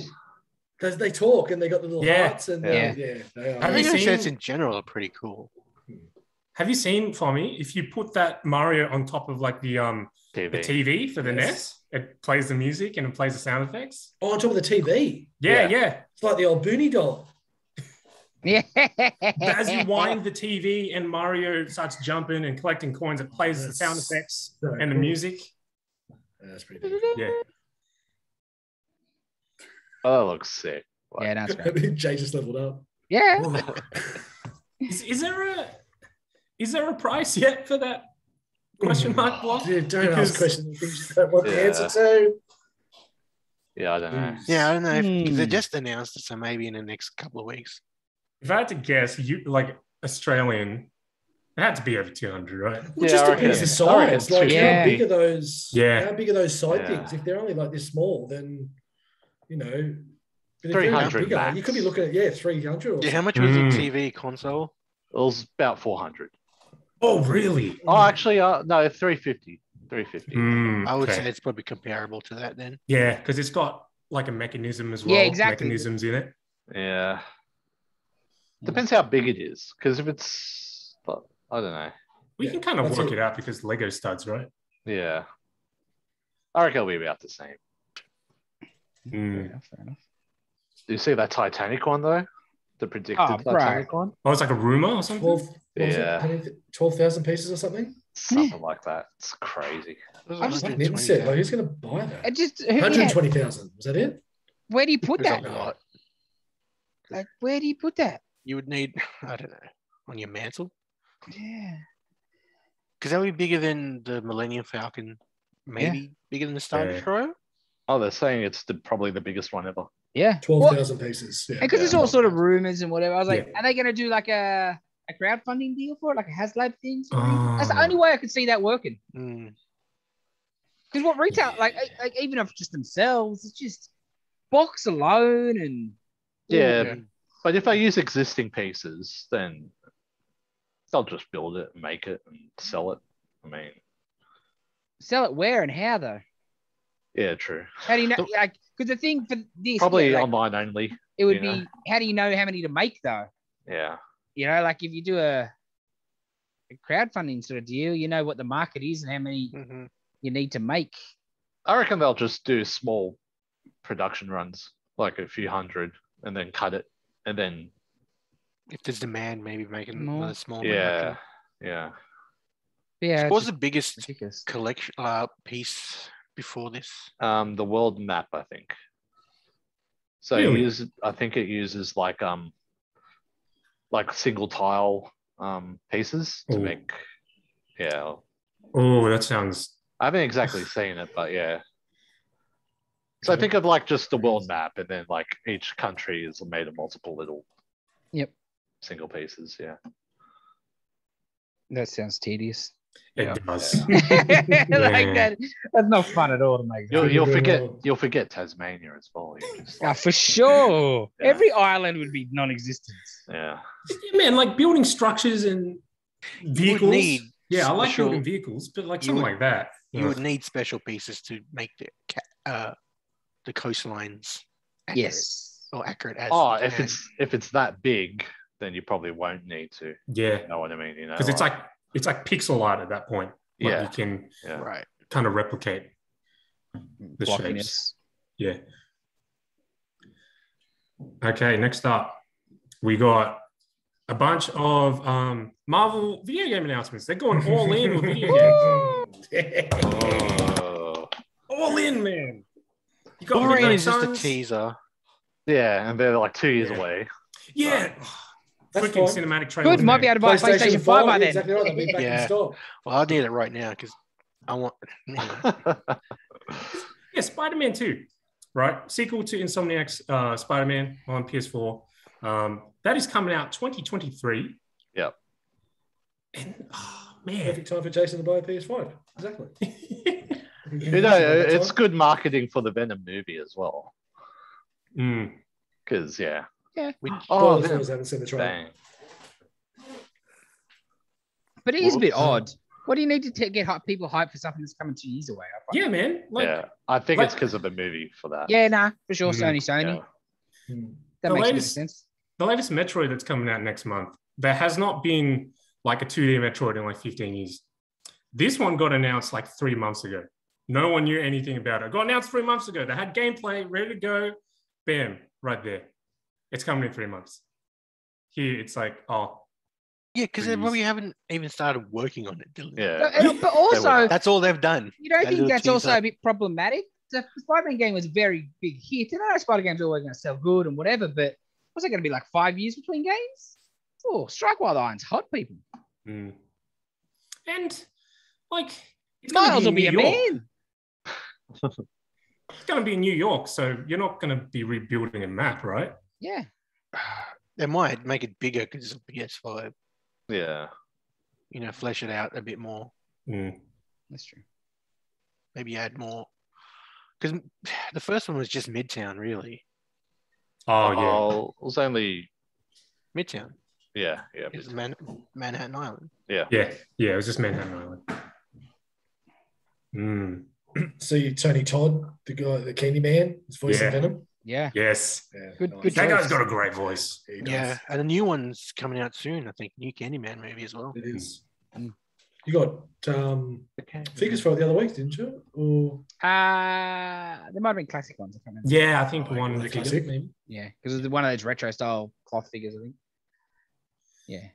Because they talk and they got the little hearts. And they are. I think the sets in general are pretty cool. Have you seen, Tommy, if you put that Mario on top of like the TV for the NES, it plays the music and it plays the sound effects? Oh, on top of the TV? Yeah. It's like the old Booney doll. Yeah. As you wind the TV and Mario starts jumping and collecting coins, it plays the sound effects and the music. That's pretty good. Yeah. Oh, that looks sick. Wow. Yeah, that's great. Jay just leveled up. Yeah. Is there a price yet for that question mark block? Yeah, don't ask questions you don't want the answer to. Yeah, I don't know. Yeah, I don't know. Because they just announced it, so maybe in the next couple of weeks. If I had to guess, Australian, it had to be over 200, right? Well, just depends the size. Like, how big are those side things? If they're only like this small, then, you know, 300. Bigger, you could be looking at 300. Or how much was the TV console? It was about 400. Oh, really? Oh, actually, no, 350. 350. I would say it's probably comparable to that then. Yeah, because it's got like a mechanism as well. Yeah, exactly. Mechanisms in it. Yeah. Depends how big it is, because if it's, I don't know. We can kind of work it out because Lego studs, right? Yeah. I reckon it'll be about the same. Fair enough. Do you see that Titanic one, though? The predicted Titanic one? Oh, it's like a rumor or something? 12,000 pieces or something? Something like that. It's crazy. I just didn't say, who's going to buy that? 120,000. Was that it? Where do you put that? Like, where do you put that? You would need, I don't know, on your mantle. Yeah. Because that would be bigger than the Millennium Falcon, maybe bigger than the Star Destroyer. Oh, they're saying it's probably the biggest one ever. Yeah. 12,000 pieces. Yeah. Because it's all sort of rumors and whatever. I was like, are they going to do like a crowdfunding deal for it? Like a HasLab thing? That's the only way I could see that working. Because what retail, like even if just themselves, it's just box alone and... Yeah. But if I use existing pieces, then they'll just build it, make it, and sell it. I mean, sell it where and how though? Yeah, true. How do you know? Like, because the thing for this probably online only. It would be. How do you know how many to make though? Yeah. You know, like if you do a crowdfunding sort of deal. You know what the market is and how many you need to make. I reckon they'll just do small production runs, like a few hundred, and then cut it. And then if there's demand, maybe make another small production. Yeah. What was the biggest collection piece before this? The world map, I think. So it uses, I think it uses like single tile pieces to make. Yeah. Oh, that sounds. I haven't exactly seen it, but yeah. So I think of like just the world map, and then like each country is made of multiple little. Single pieces, That sounds tedious. It does. Like that. That's not fun at all to make. You'll forget Tasmania as well. For sure. Yeah. Every island would be non-existent. Yeah. Man, like building structures and vehicles. I like building vehicles, but like something like that. You would need special pieces to make the coastlines. Accurate. Yes. Or accurate as. Oh, if it's that big, then you probably won't need to. Yeah. You know what I mean? You know, because it's like pixel art at that point. Like you can kind of replicate the shapes. Yeah. Okay, next up, we got a bunch of Marvel video game announcements. They're going all in with video games. All in, man. You got Wolverine is just a teaser. Yeah, and they're like 2 years away. Yeah. Freaking cinematic trailer. Good, might be able to buy a PlayStation 5 by then. Exactly right. They'll be back in store. Well, I need it right now because I want. Spider-Man 2, right? Sequel to Insomniac's Spider-Man on PS4. That is coming out 2023. Yep. And perfect time for Jason to buy a PS5. Exactly. It's good marketing for the Venom movie as well. Because yeah. But it is a bit odd. What do you need to get people hyped for something that's coming 2 years away? Yeah, man. I think it's because of the movie for that. Yeah, nah, for sure. Sony. Yeah. That makes sense. The latest Metroid that's coming out next month, there has not been like a 2D Metroid in like 15 years. This one got announced like 3 months ago. No one knew anything about it. It got announced 3 months ago. They had gameplay ready to go. Bam, right there. It's coming in 3 months. Here, it's like, because they probably haven't even started working on it. But also, that's all they've done. You don't think that's also a bit problematic? The Spider-Man game was a very big hit. And I know Spider games are always going to sell good and whatever, but was it going to be like 5 years between games? Oh, strike while the iron's hot, people. And, like, Miles will be a man. It's going to be in New York, so you're not going to be rebuilding a map, right? Yeah. They might make it bigger because it's a PS5. Yeah. You know, flesh it out a bit more. That's true. Maybe add more. Because the first one was just Midtown, really. It was only... Midtown. Yeah. It was Manhattan Island. Yeah, it was just Manhattan Island. See Tony Todd, the guy, the Candyman, his voice in Venom. Yeah. Yes. Yeah, good that guy's got a great voice. Yeah, and a new one's coming out soon, I think. New Candyman movie as well. It is. You got figures for it the other week, didn't you? Or there might have been classic ones. I can't remember. Yeah, I think one was a classic. Maybe. Yeah, because it's one of those retro style cloth figures, I think. Yeah.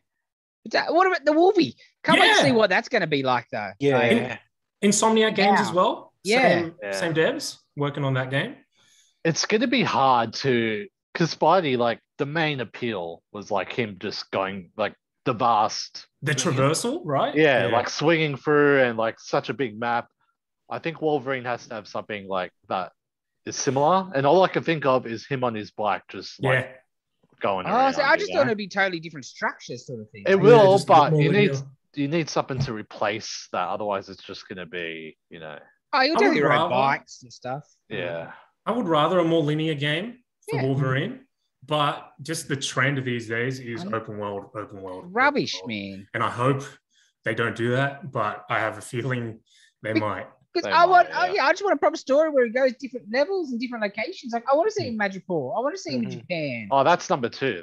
But what about the Wolvie? Can't wait to see what that's going to be like, though. Yeah. Insomniac Games as well. Same devs working on that game. It's going to be hard to, because Spidey, like the main appeal was like him just going like the traversal, right? Yeah, like swinging through and like such a big map. I think Wolverine has to have something like that is similar. And all I can think of is him on his bike, just like going around. So I just thought it'd be totally different structures, sort of thing. It will, but it needs. You need something to replace that. Otherwise, it's just going to be, you know. Oh, you'll do your own bikes and stuff. Yeah. I would rather a more linear game for Wolverine, but just the trend these days is open world. Rubbish, man. And I hope they don't do that, but I have a feeling they might. Because I want, I just want a proper story where he goes different levels and different locations. Like, I want to see him in Madripoor. I want to see him in Japan. Oh, that's number two.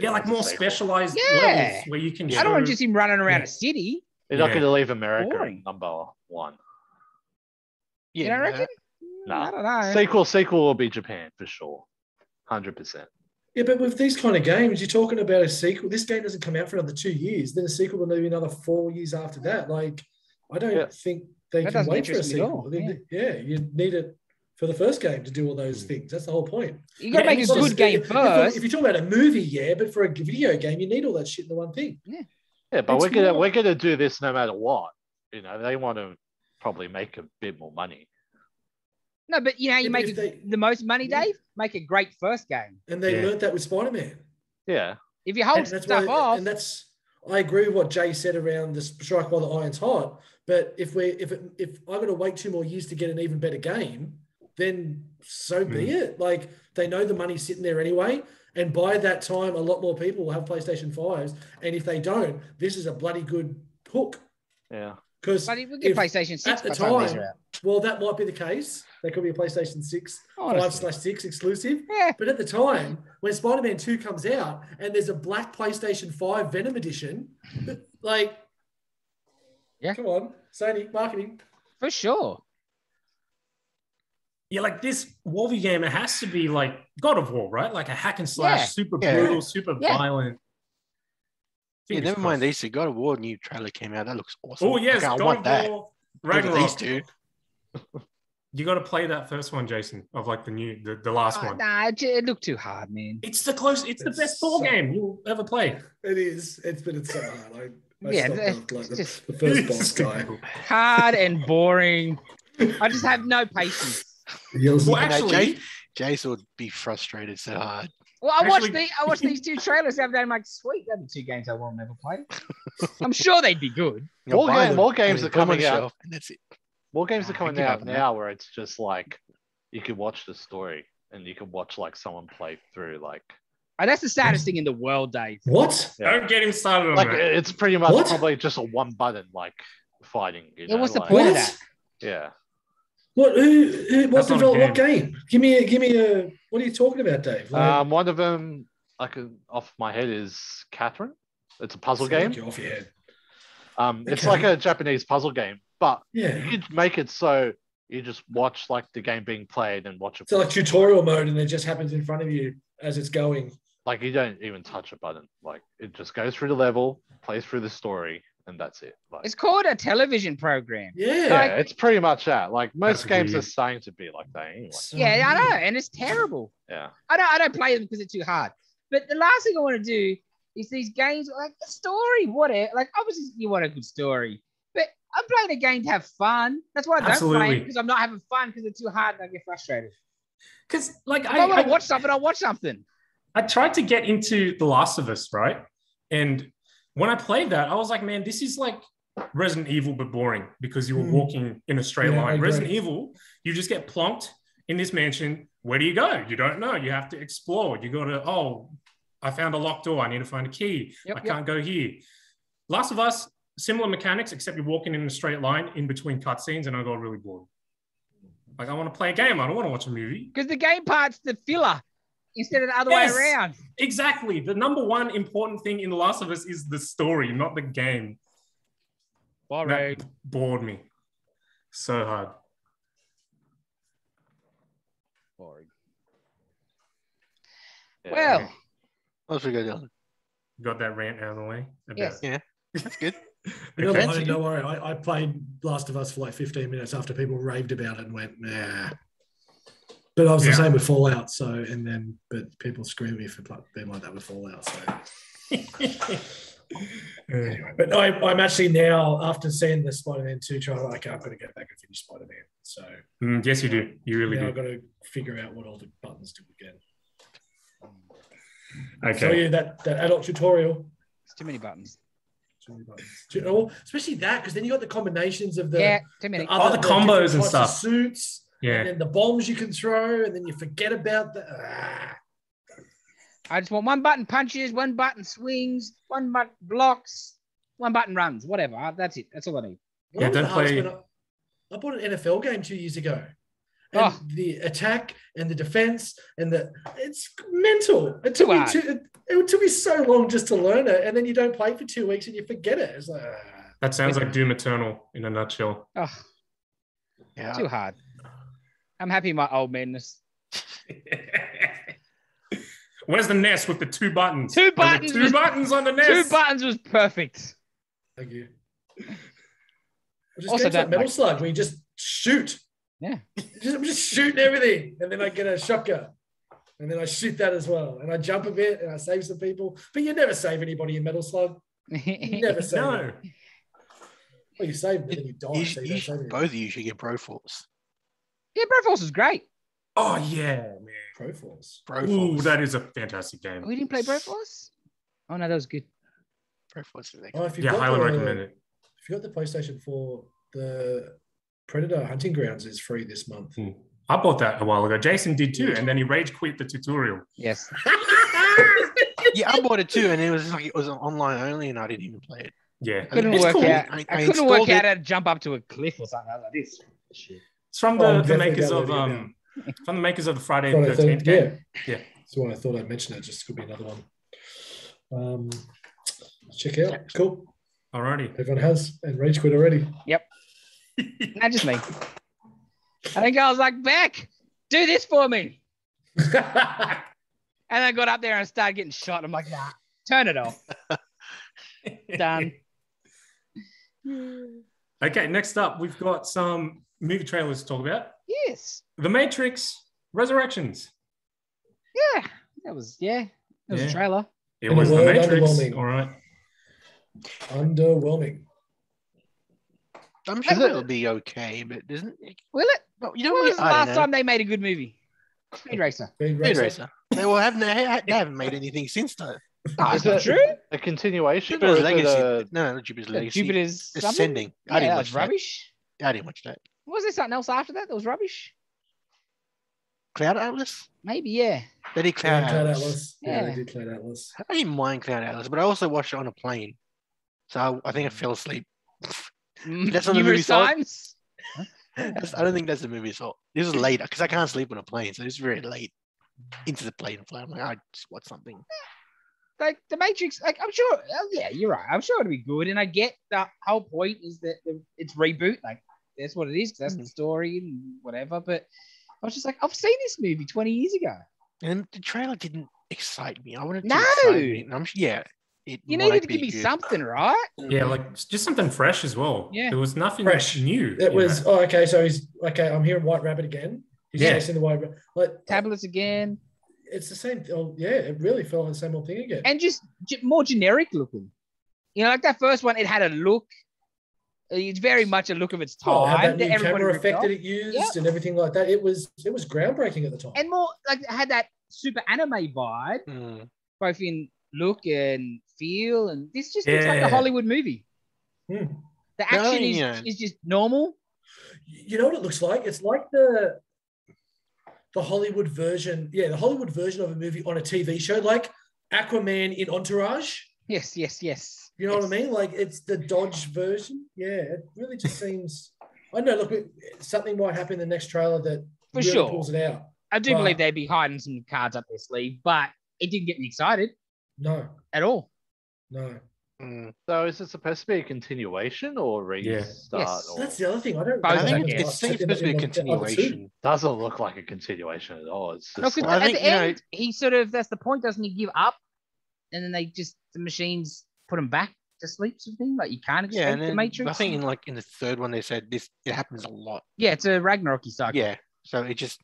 Yeah, like more specialized levels where you can. I don't want just him running around a city. They're not going to leave America in number one. Yeah, you don't reckon? No, I don't know. Sequel will be Japan for sure, 100%. Yeah, but with these kind of games, you're talking about a sequel. This game doesn't come out for another 2 years. Then a sequel will be another 4 years after that. Like, I don't think they can wait for a sequel. Yeah, you need it for the first game to do all those things. That's the whole point. You got to make a good game first. If you're talking about a movie, but for a video game, you need all that shit in the one thing. Yeah, but we're gonna do this no matter what. You know, they want to probably make a bit more money. No, but you know, you make the most money, Dave. Make a great first game, and they learned that with Spider-Man. Yeah, if you hold stuff off, and that's I agree with what Jay said around the strike while the iron's hot. But if I got to wait 2 more years to get an even better game, then so be it. Like they know the money's sitting there anyway, and by that time, a lot more people will have PlayStation 5s. And if they don't, this is a bloody good hook. Yeah. Because we'll get PlayStation 6 at the time, well, that might be the case. That could be a PlayStation 6, 5/6 exclusive. Yeah. But at the time, when Spider-Man 2 comes out and there's a black PlayStation 5 Venom edition, like, come on, Sony, marketing. For sure. Yeah, like this Wolvie game, it has to be like God of War, right? Like a hack and slash, super brutal, super violent. Yeah, never mind these two. God of War new trailer came out. That looks awesome. Oh, yes. I want that. Ragnarok. These two. You got to play that first one, Jason, of like the last one. Nah, it looked too hard, man. It's the close. It's the best ball game you'll ever play. It is. It's so hard. The first boss guy. Hard and boring. I just have no patience. Well, actually, Jason would be frustrated so hard. Well, I watched these two trailers the other day. I'm like, sweet, those are 2 games I will never play. I'm sure they'd be good. More games are coming out, and that's it. More games are coming out now where it's just like you can watch the story and you can watch like someone play through like. Oh, that's the saddest thing in the world, Dave. What? Yeah. Don't get him started on that. It's pretty much probably just a one button like fighting. You know, what's the point of that? Yeah. What? What game? Give me a. What are you talking about, Dave? Like, one of them, off my head, is Catherine. It's a puzzle game. Off your head. It's like a Japanese puzzle game, but you could make it so you just watch like the game being played and watch it. So like tutorial mode, and it just happens in front of you as it's going. Like you don't even touch a button. Like it just goes through the level, plays through the story, and that's it. Like, it's called a television program. Yeah, it's pretty much that. Like most games are starting to be like that anyway. I know, and it's terrible. Yeah, I don't play them because it's too hard. But the last thing I want to do is these games, like the story. Like obviously you want a good story, but I'm playing a game to have fun. That's why I don't play it, because I'm not having fun because it's too hard and I get frustrated. Because like I want to watch something. I'll watch something. I tried to get into The Last of Us, right, and when I played that, I was like, man, this is like Resident Evil, but boring because you were walking in a straight line. Resident Evil, you just get plonked in this mansion. Where do you go? You don't know. You have to explore. You go to, I found a locked door. I need to find a key. I can't go here. Last of Us, similar mechanics, except you're walking in a straight line in between cutscenes, and I got really bored. Like, I want to play a game. I don't want to watch a movie. Because the game part's the filler. Instead of the other way around. Exactly. The number one important thing in The Last of Us is the story, not the game. Boring. That bored me so hard. Boring. Yeah. Well. Let's go down. Got that rant out of the way. Yes. Yeah. That's good. Don't worry. I played Last of Us for like 15 minutes after people raved about it and went, nah. But I was the same with Fallout, but people scream me for being like that with Fallout. So anyway, but I'm actually now, after seeing the Spider-Man 2 trailer, I've got to go back and finish Spider-Man. So yes, you do. You really do. I've got to figure out what all the buttons do again. Okay. So yeah, that adult tutorial. It's too many buttons. Especially that, because then you got the combinations of the too many. The combos and stuff. Suits. Yeah. And then the bombs you can throw, and then you forget about the. I just want one button punches, one button swings, one button blocks, one button runs, whatever. That's it. That's all I need. Yeah, don't play. I bought an NFL game 2 years ago. And the attack and the defense and it's mental. It took me so long just to learn it, and then you don't play for 2 weeks and you forget it. It's like, that sounds like Doom Eternal in a nutshell. Oh, yeah. Too hard. I'm happy my old madness. Where's the nest with the two buttons? Two buttons on the nest. Two buttons was perfect. Thank you. Also, that metal slug where you just shoot. Yeah. I'm just shooting everything. And then I get a shotgun. And then I shoot that as well. And I jump a bit and I save some people. But you never save anybody in metal slug. You never save them. Well, you save them, then you die. Both of you should get Broforce. Yeah, Broforce is great. Oh, yeah, man. Broforce. Ooh, that is a fantastic game. We didn't play Broforce? Oh, no, that was good. Broforce. Yeah, highly recommend it. If you got the PlayStation 4, the Predator Hunting Grounds is free this month. I bought that a while ago. Jason did too, and then he rage quit the tutorial. Yes. Yeah, I bought it too, and it was like it was online only, and I didn't even play it. Yeah, I couldn't work out how to jump up to a cliff or something like this. Shit. It's from the makers of from the makers of the Friday the 13th game. Yeah. So when I thought I'd mention it, just could be another one. Check it out. Cool. Alrighty. Everyone has and rage quit already. Yep. Not just me. I think I was like, Beck, do this for me. And I got up there and started getting shot. I'm like, nah, turn it off. Done. Okay, next up, we've got some movie trailers to talk about. Yes. The Matrix Resurrections. Yeah, that was a trailer. It was The Matrix. All right. Underwhelming. I'm sure it'll be okay, but doesn't it? Will it? You know, when was the last time they made a good movie? Speed Racer. Speed Racer. They haven't made anything since though. No, is that true? A continuation? Jupiter's Legacy. No, Jupiter's Legacy. Jupiter's Ascending. Yeah, I didn't watch that. Was there something else after that was rubbish? Cloud Atlas? Maybe, yeah. They did Cloud Atlas. Yeah, they did Cloud Atlas. I didn't mind Cloud Atlas, but I also watched it on a plane. So I think I fell asleep. That's not the movie's fault. I don't think that's the movie's fault. This is later because I can't sleep on a plane, so it's very late into the plane. I'm like, I just watch something. Like the Matrix, like I'm sure. Yeah, you're right. I'm sure it'll be good, and I get the whole point is that it's reboot. Like that's what it is. That's the story and whatever. But I was just like, I've seen this movie 20 years ago, and the trailer didn't excite me. I wanted to excite me. And you needed to give me something, right? Yeah, like just something fresh as well. Yeah. There was nothing new. It was, okay, so he's, I'm hearing White Rabbit again. He's chasing the White Rabbit. Like, Tablets again. It's the same. Oh, yeah, it really felt like the same old thing again. And just more generic looking. You know, like that first one, it had a look. It's very much a look of its time. Had that new camera effect that it used and everything like that. It was groundbreaking at the time. And more, like, it had that super anime vibe, both in look and feel, and this just looks like a Hollywood movie. The action is just normal. You know what it looks like? It's like the Hollywood version. Yeah, the Hollywood version of a movie on a TV show, like Aquaman in Entourage. Yes. You know what I mean? Like it's the Dodge version. Yeah, it really just seems. I know. Look, something might happen in the next trailer that really pulls it out. I do believe they'd be hiding some cards up their sleeve, but it didn't get me excited. No. At all? No. So is it supposed to be a continuation or a restart? Yes. That's the other thing. I think it's supposed to be a continuation. Doesn't look like a continuation at all. It's just at the end, he sort of, that's the point, doesn't he give up? And then the machines put him back to sleep sort of thing? Like you can't escape the Matrix? I think in the third one they said it happens a lot. Yeah, it's a Ragnarok cycle. Yeah, so it just,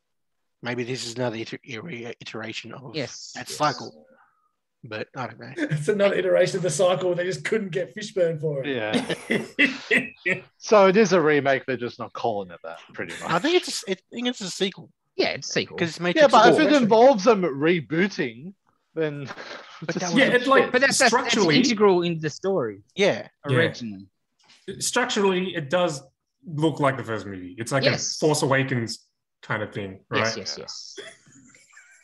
maybe this is another iteration of that cycle. But I don't know. It's another iteration of the cycle. They just couldn't get Fishburne for it. Yeah. So it is a remake. They're just not calling it that, pretty much. I think it's a sequel. Yeah, it's a sequel. It's Matrix but 4. If it involves them rebooting, then... But that's integral in the story. Yeah. Originally. Structurally, it does look like the first movie. It's like a Force Awakens kind of thing, right? Yes.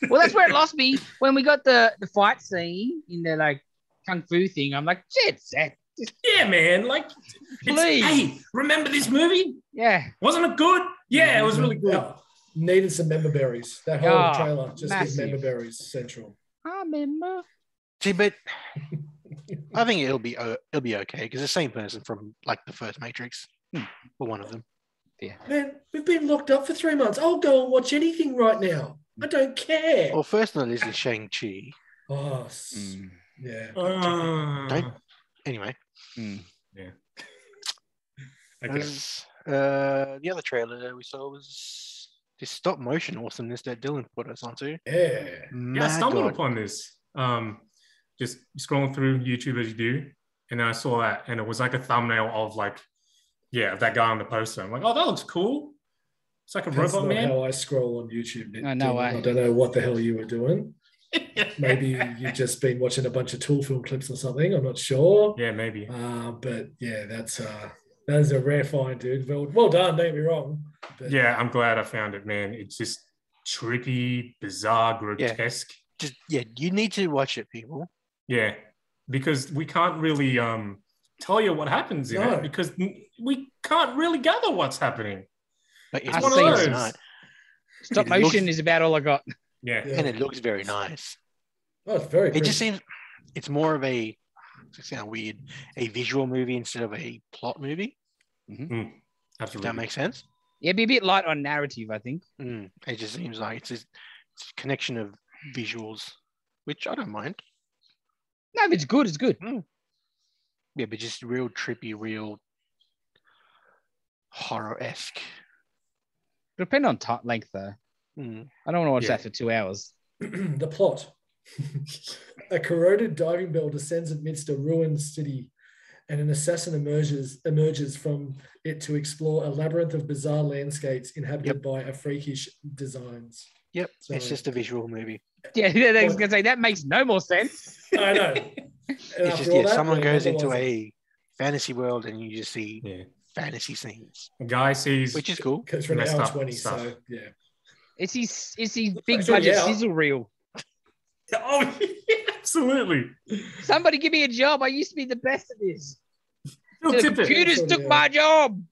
Well, that's where it lost me when we got the fight scene in the like kung fu thing. I'm like, shit, Yeah, man. Like, hey, remember this movie? Yeah. Wasn't it good? Yeah, it was really good. Yeah. Needed some member berries. That whole trailer just is member berries central. I remember. See, but I think it'll be okay because the same person from like the first Matrix, or one of them. Yeah. Man, we've been locked up for 3 months. I'll go and watch anything right now. I don't care. Well, first on the list is Shang-Chi. Oh, yeah. Anyway. Yeah. Okay. The other trailer we saw was this stop motion awesomeness that Dylan put us onto. Yeah. I stumbled upon this. Just scrolling through YouTube as you do, and then I saw that, and it was like a thumbnail of like, that guy on the poster. I'm like, oh, that looks cool. It's like a robot man. That's not how I scroll on YouTube. I don't know what the hell you were doing. Maybe you've just been watching a bunch of Tool film clips or something. I'm not sure. Yeah, maybe. But yeah, that's a rare find, dude. Well done. Don't get me wrong. But yeah, I'm glad I found it, man. It's just trippy, bizarre, grotesque. Yeah, you need to watch it, people. Yeah, because we can't really tell you what happens in it because we can't really gather what's happening. It's one of those. Stop motion is about all I got. Yeah. And it looks very nice. Oh, it's very. It just seems it's more of a. It sounds weird. A visual movie instead of a plot movie. Mm-hmm. Absolutely. Does that make sense? Yeah, it'd be a bit light on narrative, I think. It just seems like it's a connection of visuals, which I don't mind. No, if it's good, it's good. Yeah, but just real trippy, real horror-esque. Depend on length, though. I don't want to watch that for 2 hours. The plot. A corroded diving bell descends amidst a ruined city, and an assassin emerges from it to explore a labyrinth of bizarre landscapes inhabited by a freakish designs. Yep, so, it's just a visual movie. Yeah, I was going to say, that makes no more sense. I know. It's just, someone goes into a fantasy world and you just see fantasy scenes. A guy sees... Which is cool. Because from hour 20, stuff. So, yeah. It's his big budget sizzle reel. Oh, yeah, absolutely. Somebody give me a job. I used to be the best at this. The computers took my job.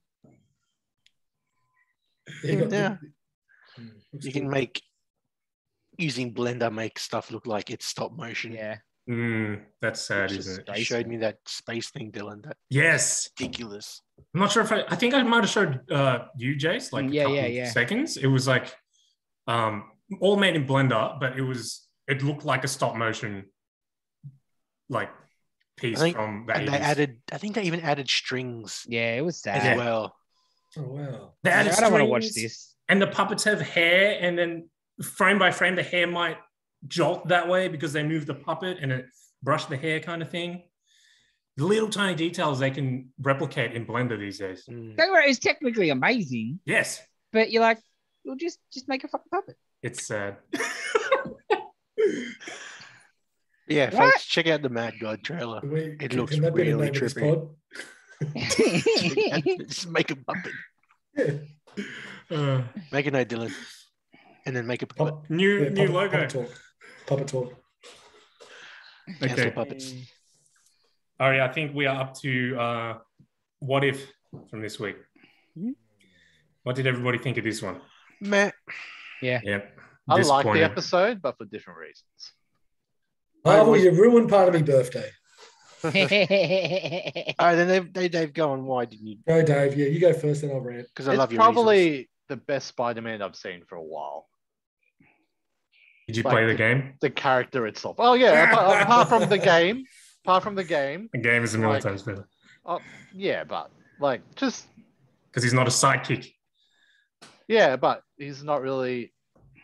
You can make... Using Blender make stuff look like it's stop motion. Yeah. That's sad, isn't it? You showed me that space thing, Dylan. Yes. Ridiculous. I'm not sure if I think I might have showed you, Jace, like a couple seconds. It was like all made in Blender, but it looked like a stop motion like piece from that. I think they even added strings. Yeah, it was sad as well. Oh wow. I don't want to watch this. And the puppets have hair, and then frame by frame, the hair might jolt that way because they move the puppet and it brushed the hair kind of thing. The little tiny details they can replicate in Blender these days. Don't worry, it's technically amazing. Yes. But you're like, well, just make a fucking puppet. It's sad. Yeah, folks, check out the Mad God trailer. It looks really trippy. Just make a puppet. Yeah. Make it no Dylan. And then make a puppet. New puppet, logo. Puppet talk. Okay. Puppets. All right, I think we are up to what if from this week. What did everybody think of this one? Meh. Yeah. I like the episode, but for different reasons. Oh, you ruined part of my birthday. All right, then Dave, go on. Why didn't you? Go, Dave. Yeah, you go first, then I'll rant. Because I love your reasons. The best Spider-Man I've seen for a while. Did you play the game? The character itself. Oh yeah, apart from the game. The game is a million times better. Oh yeah, but like just because he's not a sidekick. Yeah, but he's not really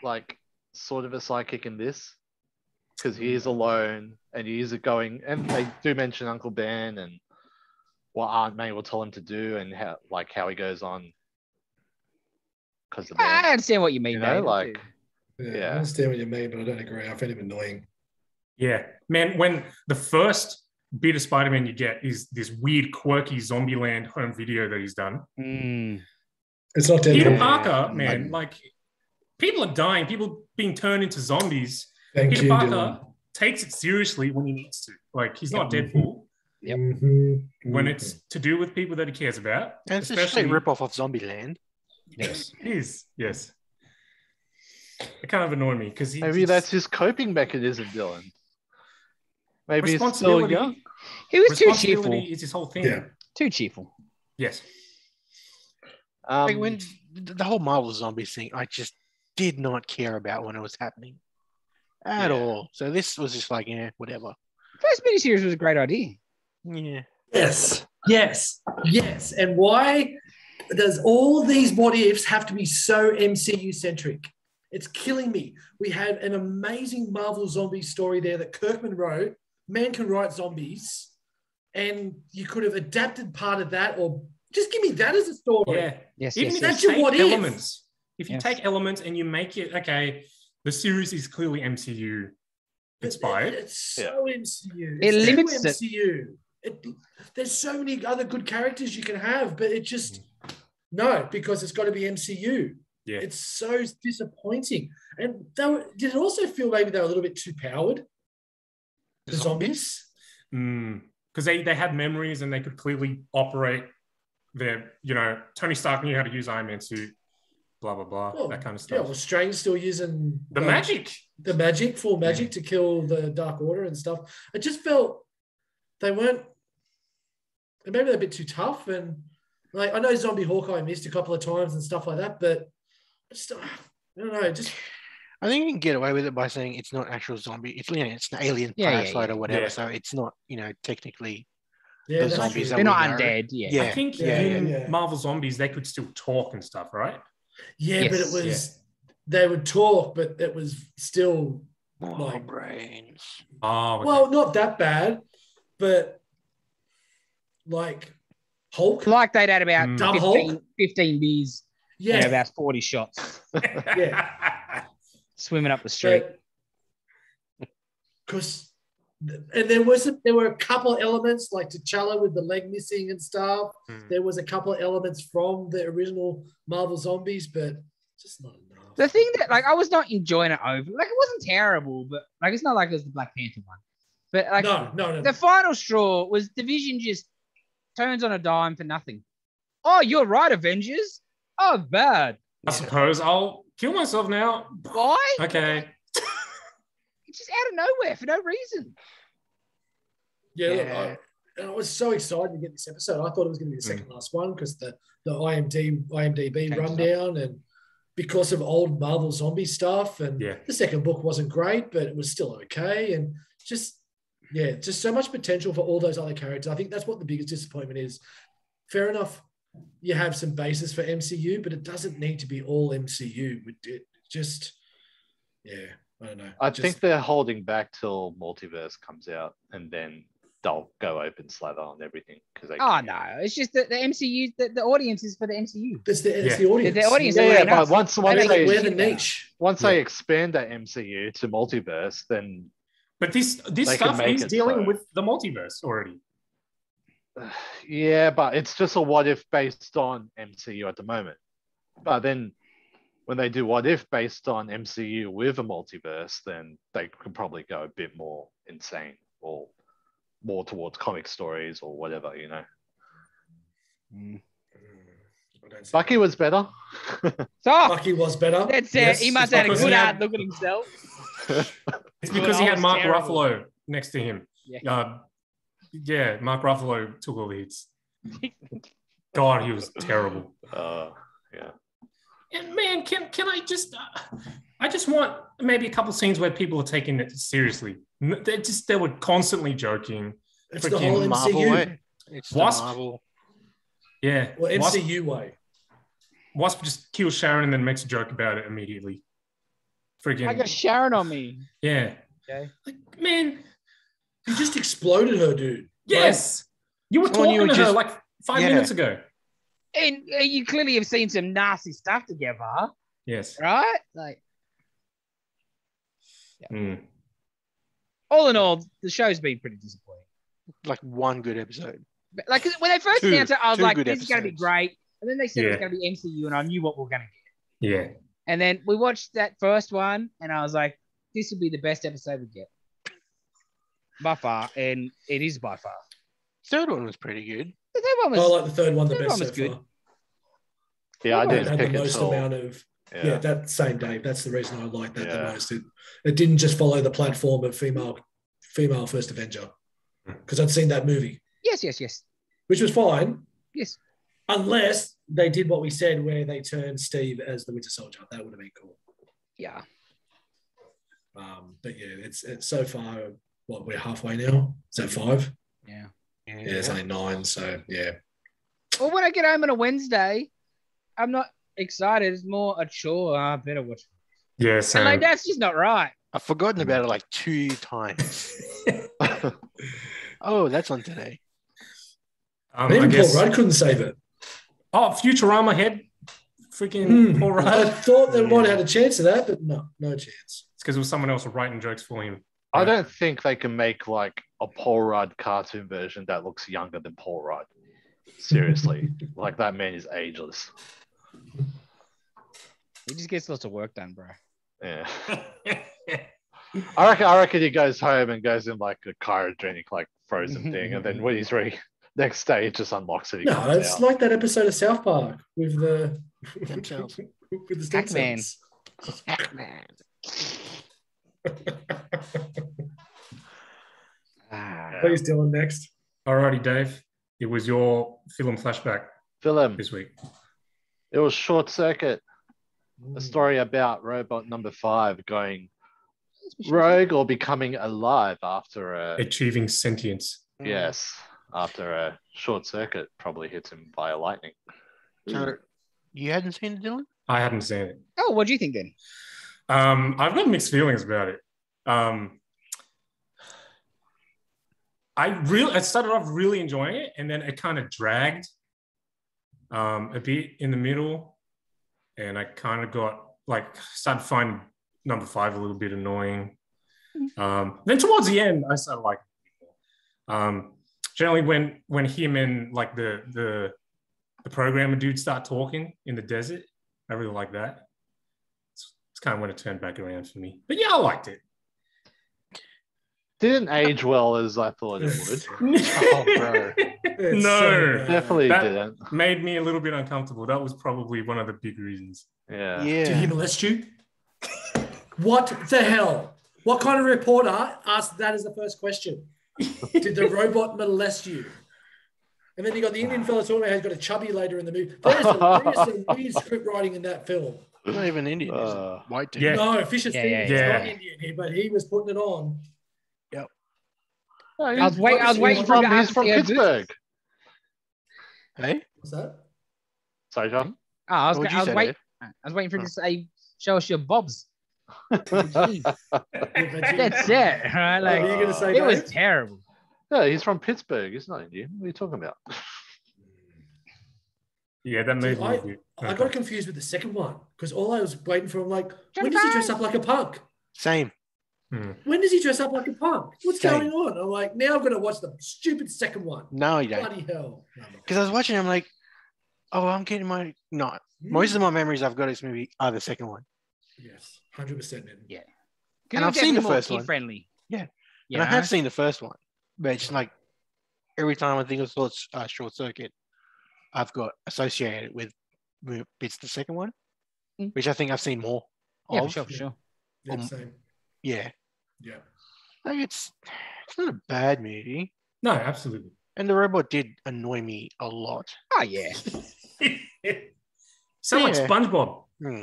like sort of a sidekick in this because he is alone and he is going. And they do mention Uncle Ben and what Aunt May will tell him to do and how he goes on. I understand what you mean, man. I understand what you mean, but I don't agree. I find him annoying. Yeah, man. When the first bit of Spider-Man you get is this weird, quirky Zombieland home video that he's done. It's not Peter Parker, man. Like people are dying, people being turned into zombies. Peter Parker takes it seriously when he needs to. Like he's not Deadpool. Yep. Mm-hmm. When it's to do with people that he cares about. And it's especially a rip-off of Zombieland. Yes. It is, yes. It kind of annoyed me because maybe that's his coping mechanism, Dylan. Maybe it's still young. He was too cheerful. Is his whole thing. Yeah. Too cheerful. Yes. Like when the whole Marvel Zombies thing, I just did not care about when it was happening at all. So this was just like, yeah, whatever. First miniseries was a great idea. Yeah. Yes. Yes. Yes. And why does all these what ifs have to be so MCU centric? It's killing me. We had an amazing Marvel zombie story there that Kirkman wrote. Man can write zombies. And you could have adapted part of that, or just give me that as a story. Yeah. Yes. Even if that's your what elements. If you take elements and you make it, okay, the series is clearly MCU inspired. It's so MCU. It limits MCU. There's so many other good characters you can have, but it just, no, because it's got to be MCU. Yeah. It's so disappointing. And did it also feel maybe they were a little bit too powered? The zombies? Because they had memories and they could clearly operate their, you know, Tony Stark knew how to use Iron Man suit, blah, blah, blah, that kind of stuff. Yeah, well, Strange still using... The magic. The magic, full magic to kill the Dark Order and stuff. I just felt they weren't... Maybe they're a bit too tough. And like, I know Zombie Hawkeye missed a couple of times and stuff like that, but... I don't know. Just I think you can get away with it by saying it's not actual zombie. It's, you know, it's an alien parasite or whatever. Yeah. So it's not, you know, technically the zombies. They're not undead. Yeah. I think in Marvel Zombies they could still talk and stuff, right? Yeah, yes. But it was they would talk, but it was still like brains. Well, not that bad, but like Hulk, like they'd had about 15 beers. Yeah, about 40 shots. Yeah. Swimming up the street. Because, and there were a couple of elements, like T'Challa with the leg missing and stuff. There was a couple of elements from the original Marvel Zombies, but just not enough. The thing that, like, I was not enjoying it over. Like, it wasn't terrible, but, like, it's not like it was the Black Panther one. But, like, the final straw was Division just turns on a dime for nothing. Oh, you're right, Avengers. Oh, bad. I suppose I'll kill myself now. Why? Okay. It's just out of nowhere for no reason. Yeah. Look, I was so excited to get this episode. I thought it was going to be the second last one because the IMDb rundown and because of old Marvel zombie stuff. And the second book wasn't great, but it was still okay. And just so much potential for all those other characters. I think that's what the biggest disappointment is. Fair enough. You have some basis for MCU, but it doesn't need to be all MCU. It just, I don't know. I think they're holding back till Multiverse comes out, and then they'll go open slather on everything. It's just that the MCU, the audience is for the MCU. It's the audience. The audience. But once they expand that MCU to Multiverse, then but this stuff is dealing with the Multiverse already. Yeah, but it's just a what if based on MCU at the moment. But then when they do what if based on MCU with a multiverse, then they could probably go a bit more insane or more towards comic stories or whatever, you know. Bucky was better. Bucky was better. That's it. Yes, he must have had a good hard look at himself. It's because he had Mark Ruffalo next to him. Yeah. Mark Ruffalo took all the hits. God, he was terrible. And man, can I just... I just want maybe a couple scenes where people are taking it seriously. They were constantly joking. It's the whole MCU way. It's Wasp, the Marvel. Yeah. Well, MCU way. Wasp just kills Sharon and then makes a joke about it immediately. I got Sharon on me. Yeah. Okay. Like, man... You just exploded her, dude. Yes. Like, you were talking to her like 5 minutes ago. And you clearly have seen some nasty stuff together. Yes. Right? Like. Yeah. All in all, the show's been pretty disappointing. Like one good episode. But like when they first announced it, I was like, this is going to be great. And then they said it was going to be MCU and I knew what we were going to get. Yeah. And then we watched that first one and I was like, this will be the best episode we get. By far, and it is by far. Third one was pretty good. The third one was. I like the third one the best one so good. Far. Yeah, I did pick the most amount of. Yeah, that same day. That's the reason I like that the most. It didn't just follow the platform of female First Avenger, because I'd seen that movie. Yes. Which was fine. Yes. Unless they did what we said, where they turned Steve as the Winter Soldier. That would have been cool. Yeah. But yeah, it's so far. What, we're halfway now. Is that 5? Yeah. Yeah, it's only 9. So yeah. Well, when I get home on a Wednesday, I'm not excited. It's more a chore. I better watch. Yeah, so like that's just not right. I've forgotten about it like 2 times. Oh, that's on today. Even Paul Rudd couldn't save it. Oh, Futurama head, freaking Paul Rudd. I thought they might have had a chance of that, but no chance. It's because it was someone else writing jokes for him. I don't think they can make like a Paul Rudd cartoon version that looks younger than Paul Rudd. Seriously, like that man is ageless. He just gets lots of work done, bro. Yeah. I reckon he goes home and goes in like a cryogenic, like frozen thing, and then when he's ready, next day it just unlocks it. No, it's out. Like that episode of South Park with the Aquaman. Please, Dylan, next. Alrighty, Dave. It was your film flashback. Film this week. It was Short Circuit, a story about robot number 5 going rogue or becoming alive after achieving sentience. Yes, after a short circuit probably hits him by lightning. So you hadn't seen it, Dylan? I hadn't seen it. Oh, what do you think then? I've got mixed feelings about it. I started off really enjoying it, and then it kind of dragged. A bit in the middle, and I kind of got started finding number 5 a little bit annoying. Then towards the end, I started liking it. Generally, when him and like the programmer dude start talking in the desert, I really like that. It's kind of when it turned back around for me. But yeah, I liked it. Didn't age well as I thought it would. Oh, bro. No, definitely didn't. Made me a little bit uncomfortable. That was probably one of the big reasons. Yeah. Did he molest you? What the hell? What kind of reporter asked that as the first question? Did the robot molest you? And then you got the Indian fellow talking about how he's got a chubby later in the movie. There's some weird script writing in that film. He's not even Indian. He's white dude. Yeah. No, Fisher's not Indian here, but he was putting it on. No, I was waiting for him to ask. He's from Pittsburgh. Hey? What's that? Sorry, John? Oh, I was waiting for him to say, show us your bobs. That's it. Right? Like, it was terrible. No, he's from Pittsburgh. It's not Indian. What are you talking about? Yeah, that made me. I got confused with the second one because all I was waiting for, I'm like, when does he dress up like a punk? Same. When does he dress up like a punk? What's going on? I'm like, now I've got to watch the stupid second one. No, you don't. Bloody hell. Because I was watching, I'm like, oh, I'm getting my... No. Most of my memories I've got of this movie are the second one. Yes. 100%. Yeah. And I've seen the first one. Friendly. Yeah. And I have seen the first one. But it's just like, every time I think of Short Circuit, I've got associated with bits of the second one, which I think I've seen more of. For sure. Yeah, same. Yeah. Yeah. Like it's not a bad movie. No, absolutely. And the robot did annoy me a lot. Oh yeah. Sounds like SpongeBob. You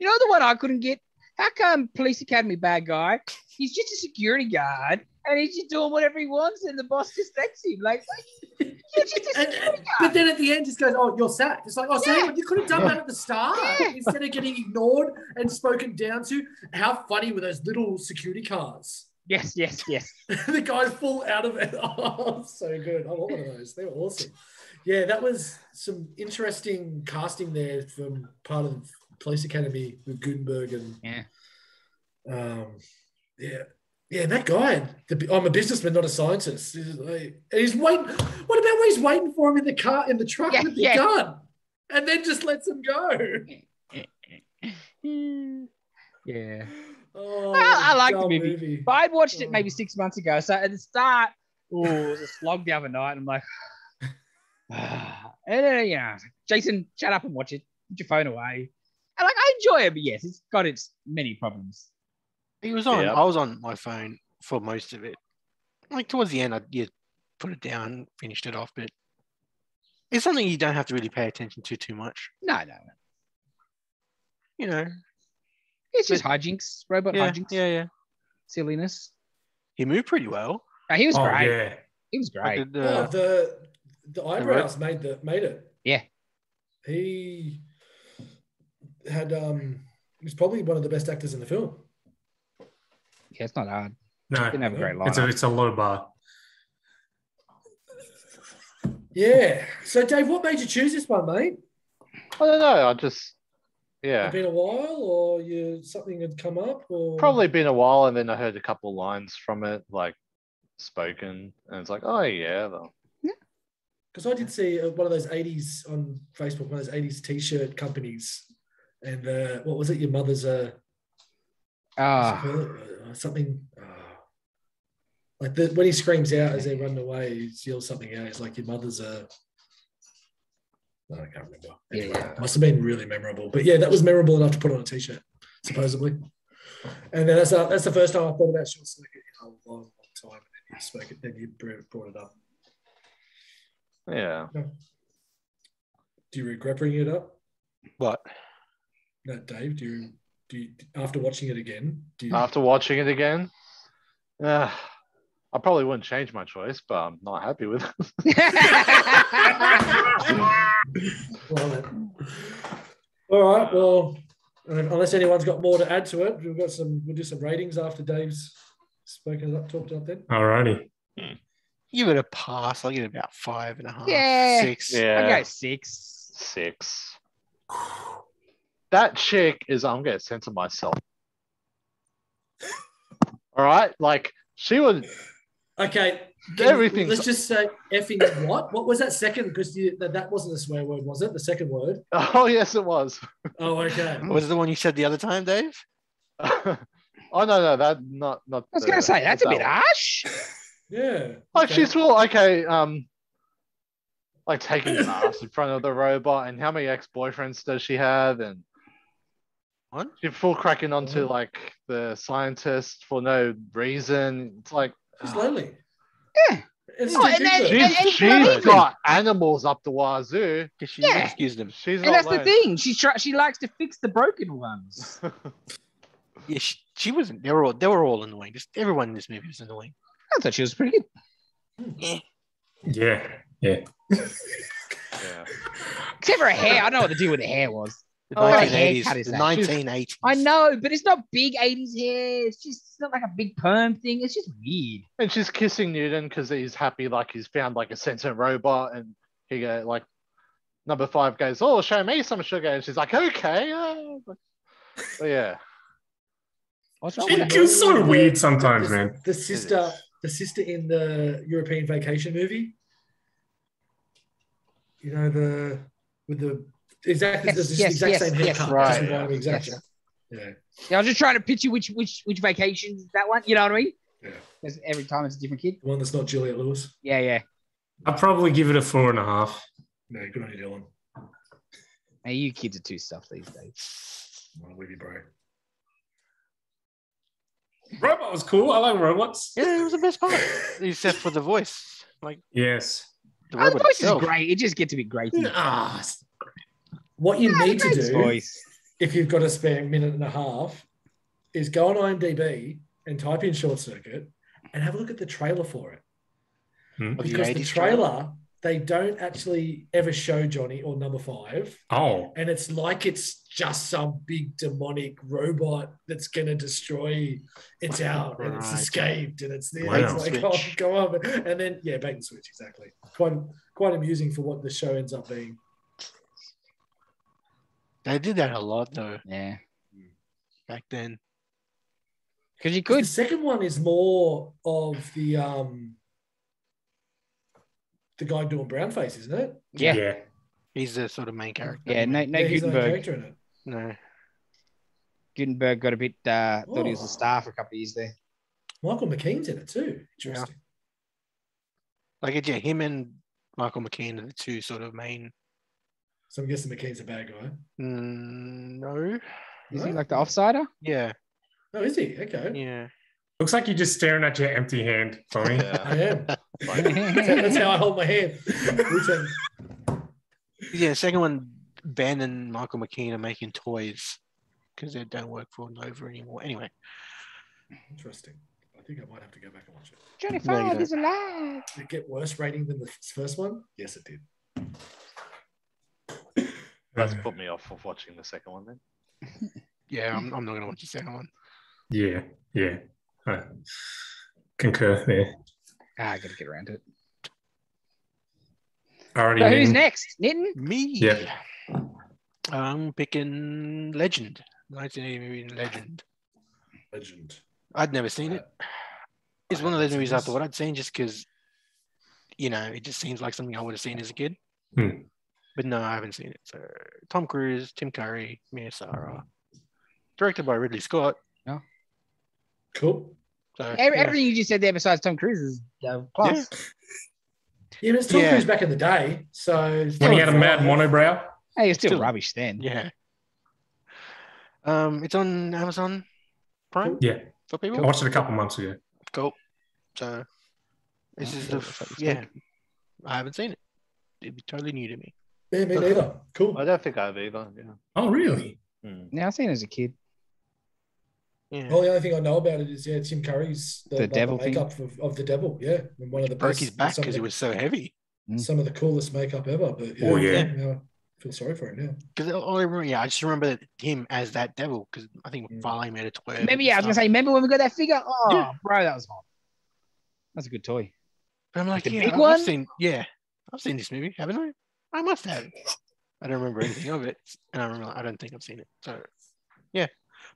know the one I couldn't get? How come Police Academy bad guy? He's just a security guard and he's just doing whatever he wants and the boss just thanks him. Like you're just a security guard. But then at the end just goes, oh, you're sacked. It's like, oh, so you could have done that at the start instead of getting ignored and spoken down to. How funny were those little security cars? Yes. The guys fall out of it. Oh, so good. I want one of those. They were awesome. Yeah, that was some interesting casting there from part of Police Academy with Gutenberg and Yeah, that guy, I'm a businessman, not a scientist. He's waiting. What about when he's waiting for him in the car, in the truck with the gun? And then just lets him go. Yeah. Oh, I like the movie. But I'd watched it maybe 6 months ago. So at the start, oh, it was a slog the other night. And I'm like, and then, yeah, Jason, shut up and watch it. Put your phone away. And like, I enjoy it, but yes, it's got its many problems. It was on. Yeah. I was on my phone for most of it. Like towards the end, I put it down, finished it off, but it's something you don't have to really pay attention to too much. No. You know, it's just hijinks, robot hijinks. Yeah. Silliness. He moved pretty well. No, he was great. Yeah. He was great. The eyebrows made it. Yeah. He had he was probably one of the best actors in the film. Yeah, it's not hard. No, didn't have a great line. It's a low bar. Yeah. So, Dave, what made you choose this one, mate? I don't know. I just, It's been a while, or something had come up, or probably been a while, and then I heard a couple lines from it, like spoken, and it's like, oh yeah, though. Yeah. Because I did see one of those '80s on Facebook, one of those '80s T-shirt companies, and what was it? Your mother's something. Like when he screams out as they run away, he yells something out. It's like your mother's a. I can't remember. Anyway, it must have been really memorable. But yeah, that was memorable enough to put on a T-shirt, supposedly. And then that's the first time I thought about Short Circuit in a long, long time. And then you spoke it, then you brought it up. Yeah. Do you regret bringing it up? What? No, Dave. Do you after watching it again? After watching it again? I probably wouldn't change my choice, but I'm not happy with it. All right. Well, unless anyone's got more to add to it, we'll do some ratings after Dave's talked up then. All righty. Give it a pass. I'll give it about 5.5. Yeah. 6. Yeah. I'll go 6. 6. That chick is, I'm going to censor myself. All right. Like, she was... Okay. Everything. Let's just say effing what? What was that second? Because that wasn't a swear word, was it? The second word? Oh, yes, it was. Oh, okay. Was it the one you said the other time, Dave? Oh, no. Not. I was going to say, that's a bit harsh. Yeah. Like, okay. She's all, like taking an ass in front of the robot, and how many ex-boyfriends does she have? And what? She's full cracking onto, like, the scientist for no reason. It's like... She's lonely. Yeah. She's got animals up the wazoo. She's excused them. She's and that's lonely. The thing. She likes to fix the broken ones. Yeah, she wasn't... They were all annoying. Just everyone in this movie was annoying. I thought she was pretty good. Yeah. Yeah. Yeah. Except for her hair. I don't know what the deal with the hair was. The 1980s. I know, but it's not big 80s hair. It's just not like a big perm thing. It's just weird. And she's kissing Newton because he's happy, like he's found like a sentient robot. And he goes, like, number 5 goes, oh, show me some sugar. And she's like, okay. But yeah. It's so weird sometimes, man. The sister in the European Vacation movie. You know, Exactly, the exact same haircut. Yeah. Yeah, I was just trying to picture which vacation is that one. You know what I mean? Yeah. Because every time it's a different kid. The one that's not Juliet Lewis. Yeah. I'd probably give it a 4.5. No, good on you, Dylan. Hey, you kids are too stuffed these days. I'm with you, bro. Robot was cool. I like robots. Yeah, it was the best part, except for the voice. Like, yes. The voice itself is great. It just gets a bit grating. What you need to do, if you've got a spare minute and a half, is go on IMDb and type in Short Circuit and have a look at the trailer for it. Because the trailer, they don't actually ever show Johnny or number 5. Oh. And it's like it's just some big demonic robot that's going to destroy. It's out and it's escaped and it's there. Wow. It's like, oh, go on. And then, yeah, bait and switch, exactly. Quite amusing for what the show ends up being. They did that a lot, though. Yeah. Back then. Because you could. The second one is more of the guy doing brown face, isn't it? Yeah. He's the sort of main character. Yeah, no Gutenberg. Character in it. No. Gutenberg got a bit, thought he was a star for a couple of years there. Michael McKean's in it too. Interesting. Like, it's, yeah, him and Michael McKean are the two sort of main. So I'm guessing McKean's a bad guy. No. Is he like the offsider? Yeah. Oh, is he? Okay. Yeah. Looks like you're just staring at your empty hand, Tommy. Yeah. I am. That's how I hold my hand. Yeah, second one, Ben and Michael McKean are making toys because they don't work for Nova anymore. Anyway. Interesting. I think I might have to go back and watch it. 25 is alive. Did it get worse rating than the first one? Yes, it did. That's put me off of watching the second one then. Yeah, I'm not going to watch the second one. Yeah, yeah. I concur there. I got to get around to it. Already. So who's next? Nitin? Me. Yeah. I'm picking Legend. 1980 movie Legend. Legend. I'd never seen it. It's one of those movies I thought I'd seen just because, you know, it just seems like something I would have seen as a kid. Hmm. But no, I haven't seen it. So Tom Cruise, Tim Curry, Mia Sara. Directed by Ridley Scott. Yeah. Cool. So, everything you just said there besides Tom Cruise is class. Yeah, but it's Tom Cruise back in the day. So when he had a mad monobrow. Hey, it's still rubbish then. Yeah. It's on Amazon Prime? Yeah. For people? I watched it a couple months ago. Cool. So this is I haven't seen it. It'd be totally new to me. Yeah, me neither. Cool. I don't think I have either. Yeah. Oh, really? Mm. Yeah, I've seen it as a kid. Yeah. Well, the only thing I know about it is Tim Curry's the devil makeup of the devil. Yeah, and one of the broke his back because he was so heavy. Some of the coolest makeup ever. But yeah, I feel sorry for him now. Because I just remember him as that devil because I think Farley made a toy. Maybe I was gonna say, remember when we got that figure? Oh, bro, that was hot. That's a good toy. But I'm like the big one. I've seen this movie, haven't I? I must have. I don't remember anything of it, and I don't think I've seen it. So, yeah.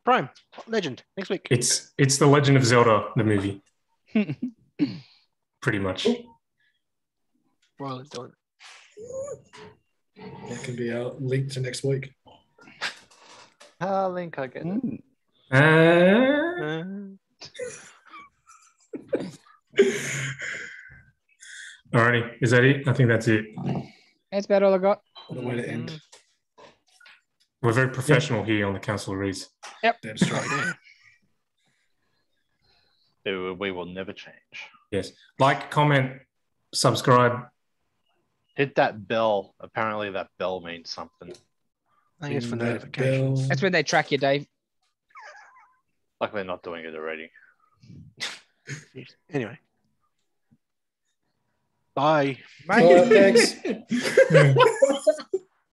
Prime Legend next week. It's the Legend of Zelda, the movie. Pretty much. Well, it's done. That can be our link to next week. Link I get. Alrighty, is that it? I think that's it. That's about all I got. What a way to end. We're very professional here on the Council of Reads. Yep. That's right. We will never change. Yes. Like, comment, subscribe. Hit that bell. Apparently that bell means something. I think it's for notifications. That's when they track you, Dave. Like they're not doing it already. Anyway. Bye. Bye. Thanks.